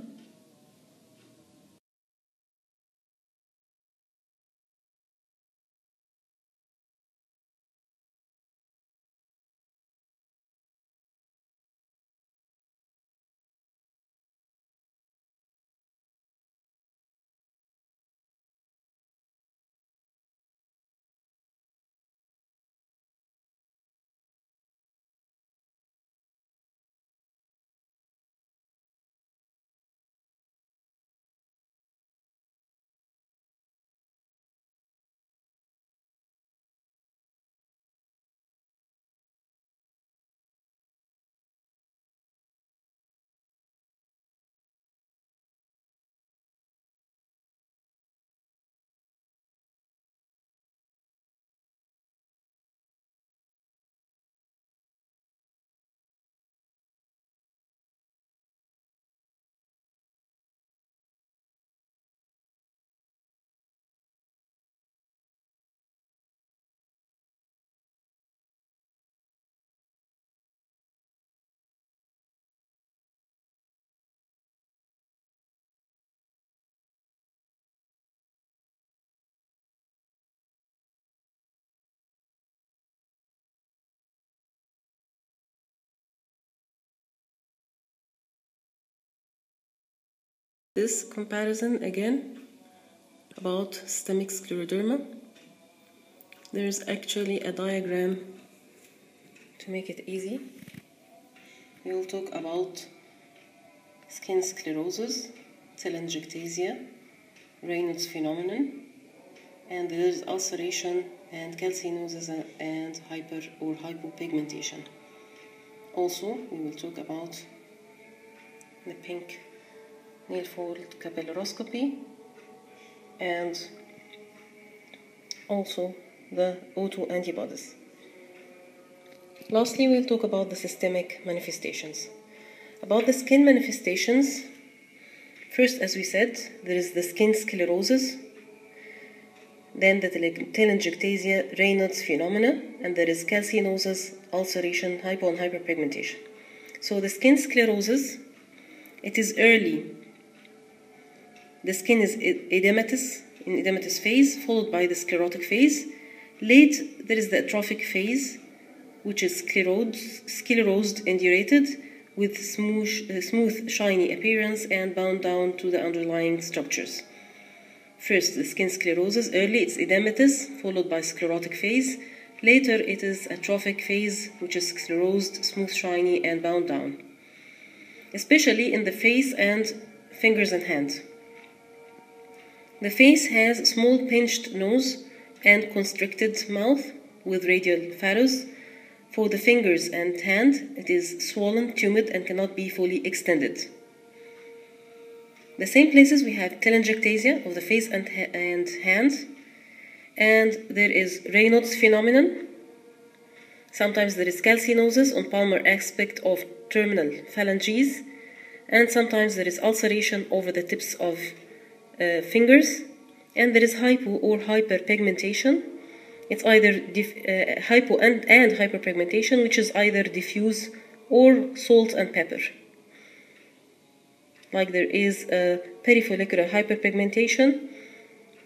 This comparison again about systemic scleroderma. There is actually a diagram to make it easy. We will talk about skin sclerosis, telangiectasia, Raynaud's phenomenon, and there is ulceration and calcinosis and hyper or hypopigmentation. Also, we will talk about the pink nail fold capillaroscopy and also the autoantibodies. Lastly, we'll talk about the systemic manifestations. About the skin manifestations, first, as we said, there is the skin sclerosis, then the telangiectasia, Raynaud's phenomena, and there is calcinosis, ulceration, hypo and hyperpigmentation. So the skin sclerosis, it is early. The skin is edematous, in edematous phase, followed by the sclerotic phase. Late, there is the atrophic phase, which is sclerosed and durated, with smooth, shiny appearance and bound down to the underlying structures. First, the skin sclerosis. Early, it's edematous, followed by sclerotic phase. Later, it is atrophic phase, which is sclerosed, smooth, shiny, and bound down, especially in the face and fingers and hands. The face has a small pinched nose and constricted mouth with radial furrows. For the fingers and hand, it is swollen, tumid, and cannot be fully extended. The same places we have telangiectasia of the face and hand, and there is Raynaud's phenomenon. Sometimes there is calcinosis on palmar aspect of terminal phalanges, and sometimes there is ulceration over the tips of fingers, and there is hypo or hyperpigmentation. It's either hypo and hyperpigmentation, which is either diffuse or salt and pepper. Like there is a perifollicular hyperpigmentation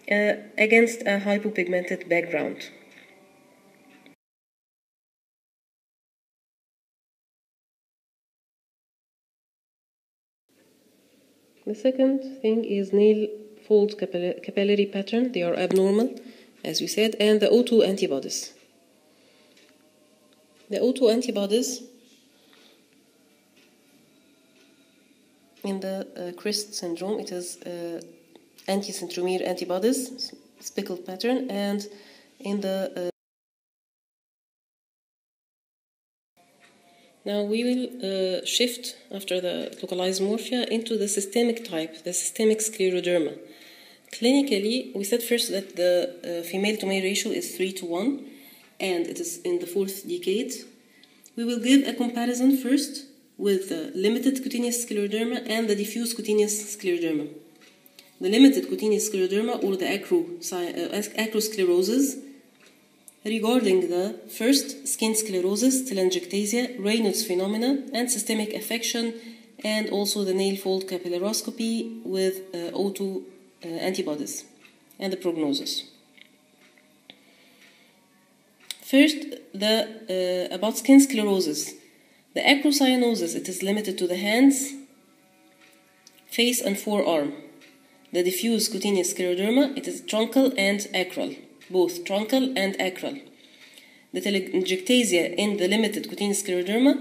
against a hypopigmented background. The second thing is nail fold capillary pattern. They are abnormal, as we said, and the autoantibodies. The autoantibodies in the Christ syndrome, it is anti-centromere antibodies, speckled pattern, and in the now we will shift after the localized morphea into the systemic type, the systemic scleroderma. Clinically, we said first that the female-to-male ratio is 3:1, and it is in the 4th decade. We will give a comparison first with the limited cutaneous scleroderma and the diffuse cutaneous scleroderma. The limited cutaneous scleroderma, or the acrosclerosis, regarding the first skin sclerosis, telangiectasia, Raynaud's phenomena, and systemic affection, and also the nail fold capillaroscopy with O2 antibodies and the prognosis. First, about skin sclerosis. The acrocyanosis, it is limited to the hands, face, and forearm. The diffuse cutaneous scleroderma, it is truncal and acral, both truncal and acral. The telangiectasia in the limited cutaneous scleroderma,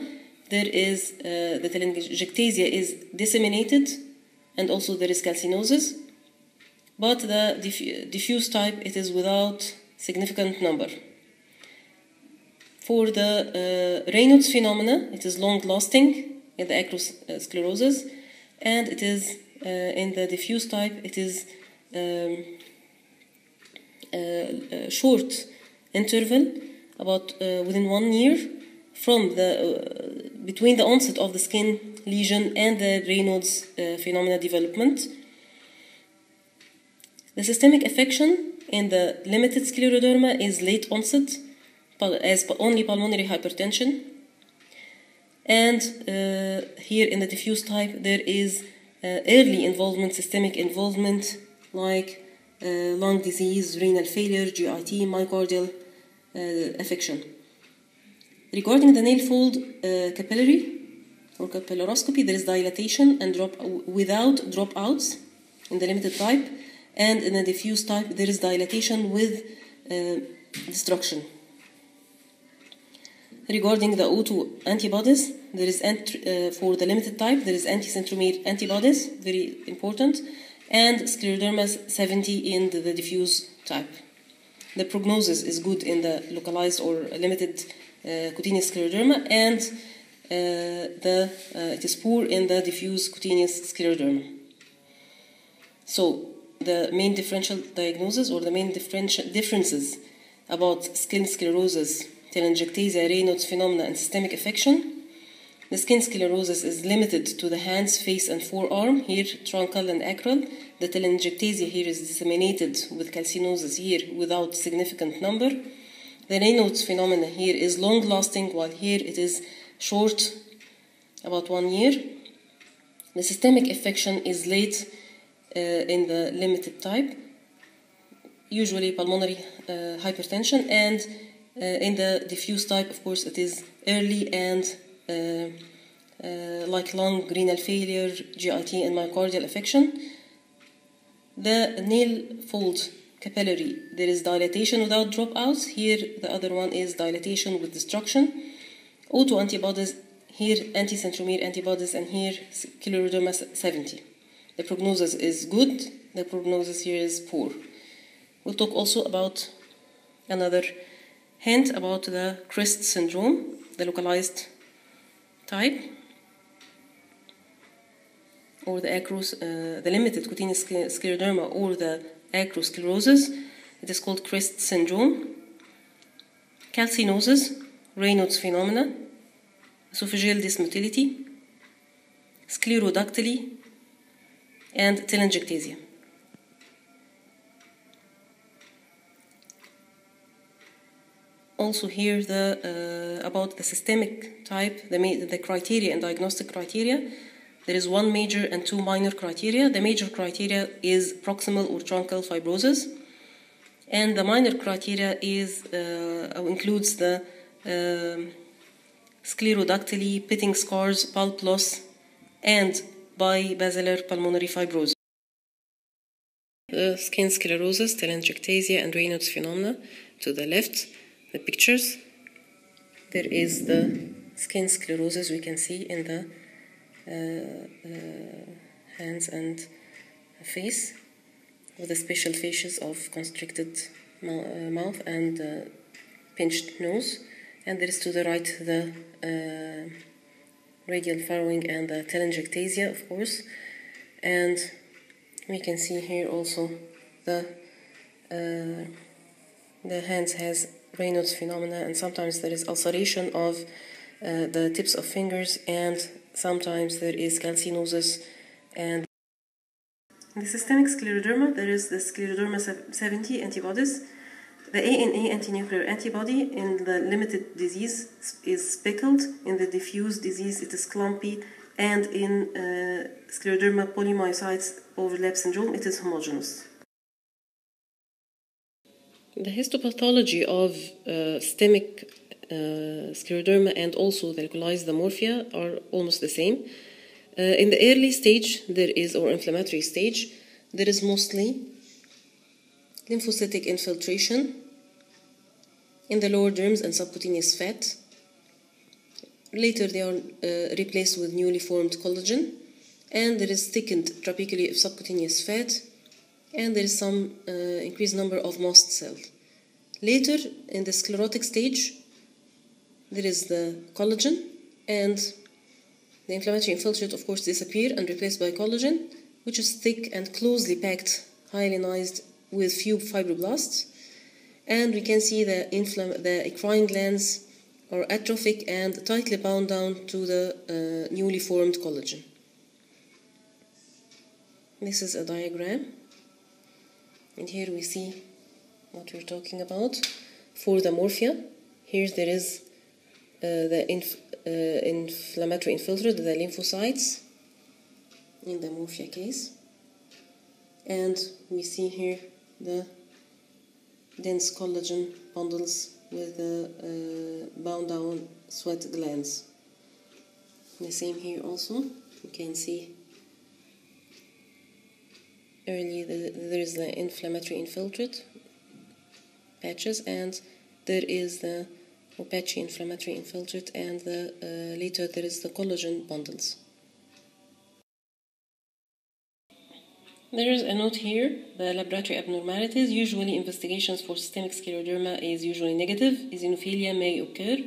there is the telangiectasia is disseminated, and also there is calcinosis. But the diffuse type, it is without significant number. For the Raynaud's phenomena, it is long-lasting in the acrosclerosis, and it is in the diffuse type, it is short interval, about within 1 year from the between the onset of the skin lesion and the Raynaud's phenomena development. The systemic affection in the limited scleroderma is late onset, as only pulmonary hypertension. And here in the diffuse type, there is early involvement, systemic involvement, like lung disease, renal failure, GIT, myocardial affection. Regarding the nail fold capillary, look at pilloroscopy, there is dilatation and without dropouts in the limited type, and in the diffuse type there is dilatation with destruction. Regarding the O2 antibodies, there is for the limited type there is anti-centromere antibodies, very important, and scleroderma 70 in the diffuse type. The prognosis is good in the localized or limited cutaneous scleroderma, and it is poor in the diffuse cutaneous scleroderma. So the main differential diagnosis or the main differences about skin sclerosis, telangiectasia, Raynaud's phenomena, and systemic affection. The skin sclerosis is limited to the hands, face, and forearm, here truncal and acral. The telangiectasia here is disseminated with calcinosis here without significant number. The Raynaud's phenomena here is long-lasting, while here it is short, about 1 year. The systemic affection is late in the limited type, usually pulmonary hypertension, and in the diffuse type, of course, it is early and like lung, renal failure, GIT, and myocardial affection. The nail fold capillary, there is dilatation without dropouts. Here, the other one is dilatation with destruction. Autoantibodies, here anti-centromere antibodies, and here scleroderma 70. The prognosis is good, the prognosis here is poor. We'll talk also about another hint about the CRIST syndrome, the localized type, or the limited cutaneous scleroderma, or the acrosclerosis. It is called CRIST syndrome. Calcinosis, Raynaud's phenomena, esophageal dysmotility, sclerodactyly, and telangiectasia. Also here, about the systemic type, the criteria and diagnostic criteria. There is one major and two minor criteria. The major criteria is proximal or truncal fibrosis, and the minor criteria includes the sclerodactyly, pitting scars, pulp loss, and by basilar pulmonary fibrosis. The skin sclerosis, telangiectasia, and Raynaud's phenomena to the left, the pictures. There is the skin sclerosis we can see in the hands and face, with the special features of constricted mouth and pinched nose. And there is to the right the radial furrowing and the telangiectasia, of course. And we can see here also the hands has Raynaud's phenomena, and sometimes there is ulceration of the tips of fingers, and sometimes there is calcinosis. And in the systemic scleroderma, there is the scleroderma 70 antibodies. The ANA anti-nuclear antibody in the limited disease is speckled, in the diffuse disease it is clumpy, and in scleroderma polymyositis overlap syndrome it is homogeneous. The histopathology of systemic scleroderma and also the localized morphea are almost the same. In the early stage, or inflammatory stage, there is mostly lymphocytic infiltration in the lower dermis and subcutaneous fat. Later they are replaced with newly formed collagen, and there is thickened trabeculae of subcutaneous fat, and there is some increased number of mast cells. Later, in the sclerotic stage, there is the collagen, and the inflammatory infiltrate, of course, disappear and replaced by collagen, which is thick and closely packed, hyalinized with few fibroblasts. And we can see the eccrine glands are atrophic and tightly bound down to the newly formed collagen. This is a diagram, and here we see what we're talking about. For the morphea, here there is the inflammatory infiltrate, the lymphocytes, in the morphea case. And we see here the dense collagen bundles with the bound down sweat glands. The same here also. You can see early there's the inflammatory infiltrate patches, and there is the patchy inflammatory infiltrate, and the, later there is the collagen bundles. There is a note here, the laboratory abnormalities. Usually investigations for systemic scleroderma is usually negative. Eosinophilia may occur.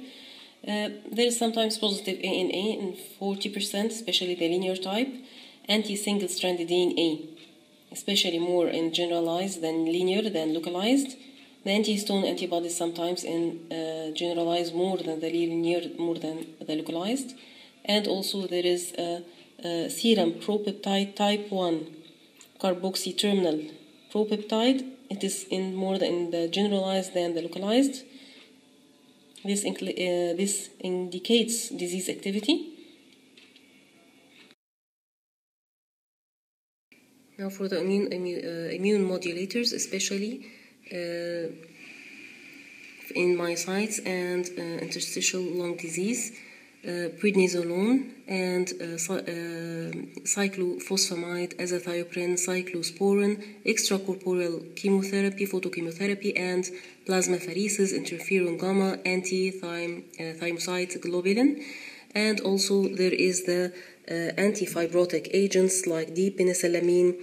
There is sometimes positive ANA in 40%, especially the linear type. Anti-single-stranded DNA, especially more in generalized than linear than localized. The anti-histone antibodies sometimes in generalized more than the linear, more than the localized. And also there is a serum propeptide type 1 carboxy terminal propeptide. It is in more than the generalized than the localized. This indicates disease activity. Now for the immune modulators, especially in myositis and interstitial lung disease, prednisolone and cyclophosphamide, azathioprine, cyclosporin, extracorporeal chemotherapy, photochemotherapy, and plasmapheresis, interferon gamma, anti-thymocyte globulin. And also there is the antifibrotic agents like D-penicillamine,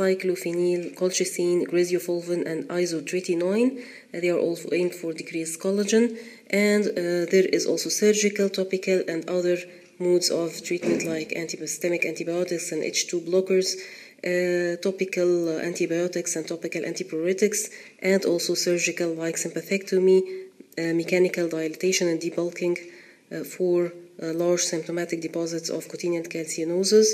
cyclophenyl, colchicine, griseofulvin, and isotretinoin. They are all aimed for decreased collagen. And there is also surgical, topical, and other modes of treatment like antihistaminic antibiotics and H2 blockers, topical antibiotics and topical antipruritics, and also surgical like sympathectomy, mechanical dilatation and debulking for large symptomatic deposits of cutaneous calcinosis.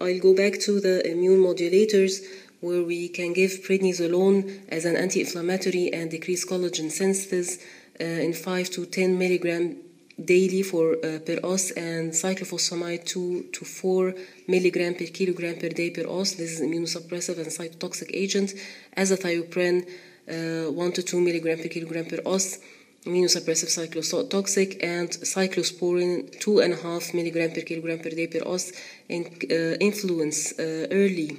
I'll go back to the immune modulators, where we can give prednisolone as an anti-inflammatory and decrease collagen synthesis in 5 to 10 milligram daily for per os, and cyclophosphamide 2 to 4 milligram per kilogram per day per os. This is immunosuppressive and cytotoxic agent. Azathioprine 1 to 2 milligram per kilogram per os, immunosuppressive cyclotoxic, and cyclosporin 2.5 milligram per kilogram per day per os, and influence early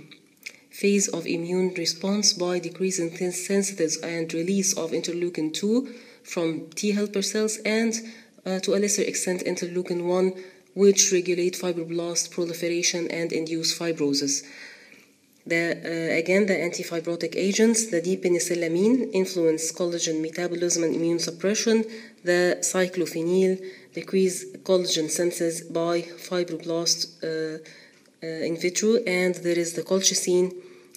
phase of immune response by decreasing sensitives and release of interleukin-2 from T helper cells, and to a lesser extent interleukin-1, which regulate fibroblast proliferation and induce fibrosis. Again, the antifibrotic agents, the D-penicillamine, influence collagen metabolism and immune suppression. The cyclophenyl decrease collagen synthesis by fibroblast in vitro. And there is the colchicine,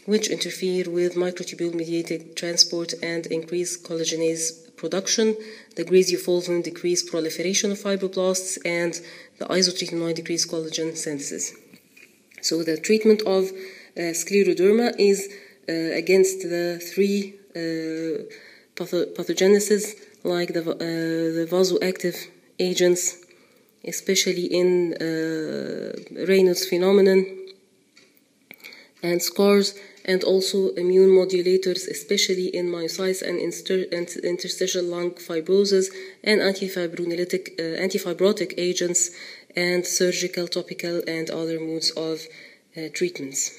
which interfere with microtubule-mediated transport and increase collagenase production. The griseofulvin decrease proliferation of fibroblasts, and the isotretinoin decrease collagen synthesis. So the treatment of scleroderma is against the three pathogenesis, like the vasoactive agents, especially in Raynaud's phenomenon and scars, and also immune modulators, especially in myositis and interstitial lung fibrosis, and antifibrotic agents, and surgical, topical, and other modes of treatments.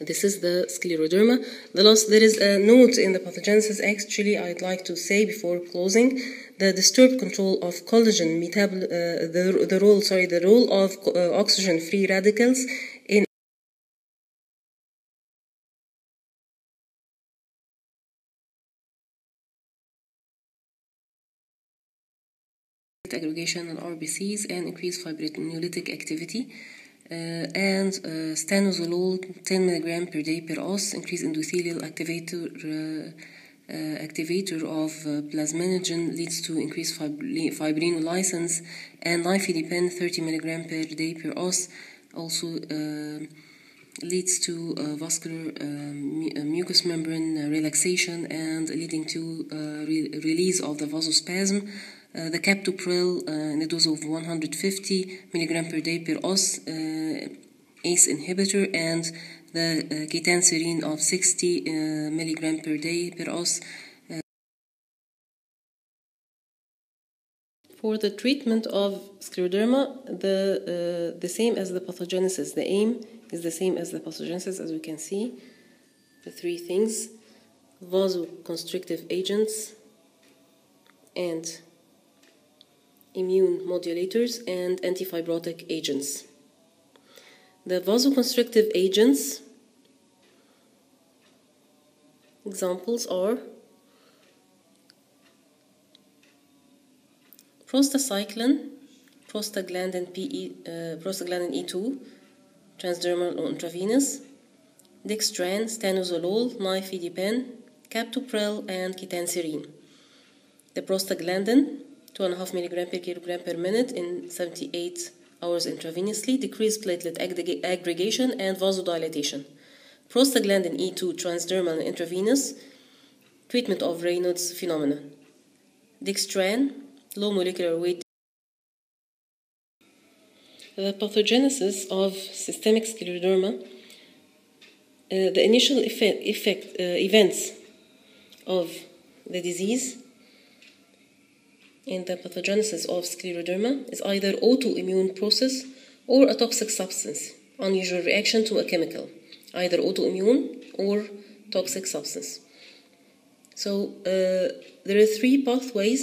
This is the scleroderma. There is a note in the pathogenesis, actually, I'd like to say before closing. The disturbed control of collagen metabolism, the role of oxygen-free radicals in aggregation and RBCs, and increased fibrinolytic activity. And stanozolol 10 mg per day per os, increased endothelial activator of plasminogen, leads to increased fibrinolysis, and nifedipine 30 mg per day per os also leads to vascular mucous membrane relaxation, and leading to release of the vasospasm. The captopril in a dose of 150 mg per day per os, ACE inhibitor, and the ketanserine of 60 mg per day per os for the treatment of scleroderma, the same as the pathogenesis. The aim is the same as the pathogenesis, as we can see. The three things: vasoconstrictive agents and immune modulators and antifibrotic agents. The vasoconstrictive agents examples are prostacyclin, prostaglandin prostaglandin E2, transdermal or intravenous, dextran, stanozolol, nifedipen, captopril, and ketanserine. The prostaglandin, 2.5 mg per kilogram per minute in 78 hours intravenously, decreased platelet aggregation and vasodilation. Prostaglandin E2, transdermal and intravenous, treatment of Raynaud's phenomena. Dextran, low molecular weight. The pathogenesis of systemic scleroderma. The initial events of the disease in the pathogenesis of scleroderma is either autoimmune process or a toxic substance, unusual reaction to a chemical, either autoimmune or toxic substance. So there are three pathways.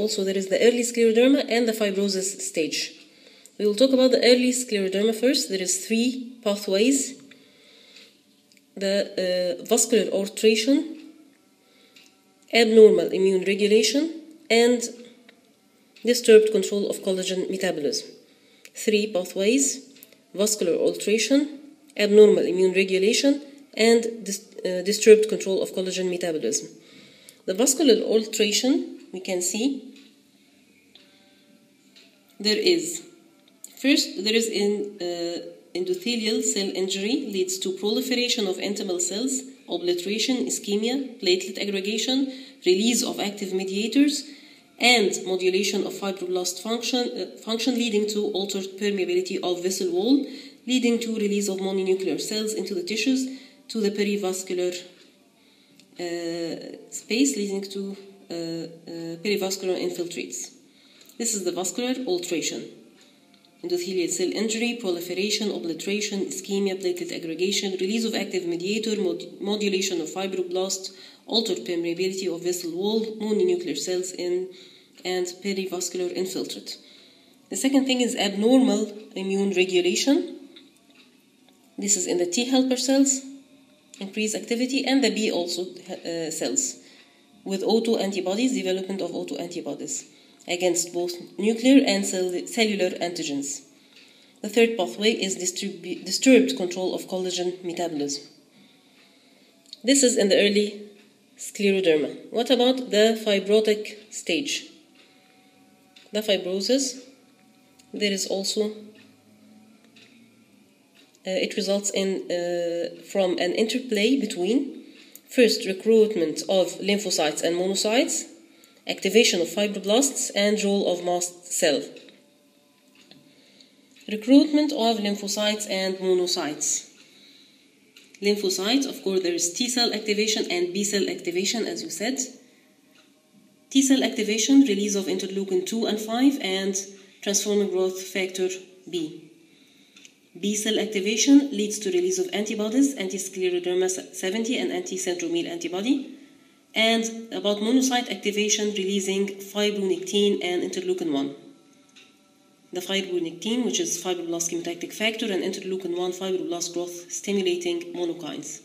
Also there is the early scleroderma and the fibrosis stage. We will talk about the early scleroderma first. There is three pathways. The vascular alteration, abnormal immune regulation, and disturbed control of collagen metabolism. Three pathways: vascular alteration, abnormal immune regulation, and disturbed control of collagen metabolism. The vascular alteration, we can see, there is in endothelial cell injury leads to proliferation of enteral cells, obliteration, ischemia, platelet aggregation, release of active mediators, and modulation of fibroblast function, leading to altered permeability of vessel wall, leading to release of mononuclear cells into the tissues, to the perivascular space, leading to perivascular infiltrates. This is the vascular alteration. Endothelial cell injury, proliferation, obliteration, ischemia, platelet aggregation, release of active mediator, modulation of fibroblast, altered permeability of vessel wall, mononuclear cells in and perivascular infiltrate. The second thing is abnormal immune regulation. This is in the T helper cells, increased activity, and the B also cells with autoantibodies, development of autoantibodies against both nuclear and cellular antigens. The third pathway is disturbed control of collagen metabolism. This is in the early scleroderma. What about the fibrotic stage? The fibrosis, there is also, it results in from an interplay between first recruitment of lymphocytes and monocytes, activation of fibroblasts, and role of mast cell. Recruitment of lymphocytes and monocytes. Lymphocytes, of course, there is T cell activation and B cell activation, as you said. T cell activation, release of interleukin 2 and 5, and transforming growth factor B. B cell activation leads to release of antibodies, anti-scleroderma 70 and anti-centromere antibody. And about monocyte activation, releasing fibronectin and interleukin 1. The fibronectin, which is fibroblast chemotactic factor, and interleukin 1, fibroblast growth stimulating monokines.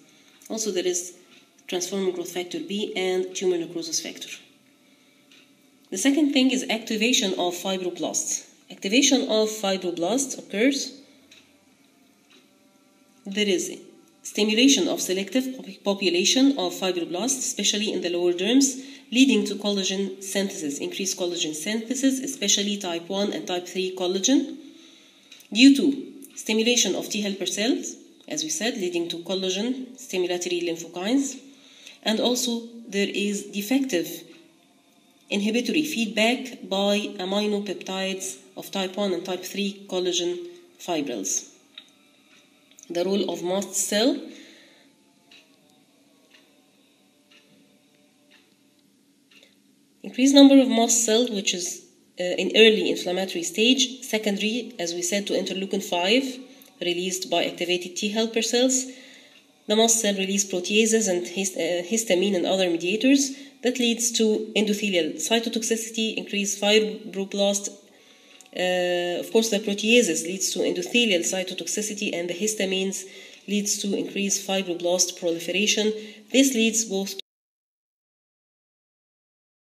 Also there is transforming growth factor B and tumor necrosis factor. The second thing is activation of fibroblasts. Activation of fibroblasts occurs. There is stimulation of selective population of fibroblasts, especially in the lower derms, leading to collagen synthesis, increased collagen synthesis, especially type 1 and type 3 collagen, due to stimulation of T helper cells, as we said, leading to collagen stimulatory lymphokines, and also there is defective inhibitory feedback by aminopeptides of type 1 and type 3 collagen fibrils. The role of mast cell, increased number of mast cells, which is in early inflammatory stage, secondary, as we said, to interleukin-5 released by activated T helper cells, the mast cell release proteases and histamine and other mediators that leads to endothelial cytotoxicity, increased fibroblast. Of course, the proteases leads to endothelial cytotoxicity and the histamines leads to increased fibroblast proliferation. This leads both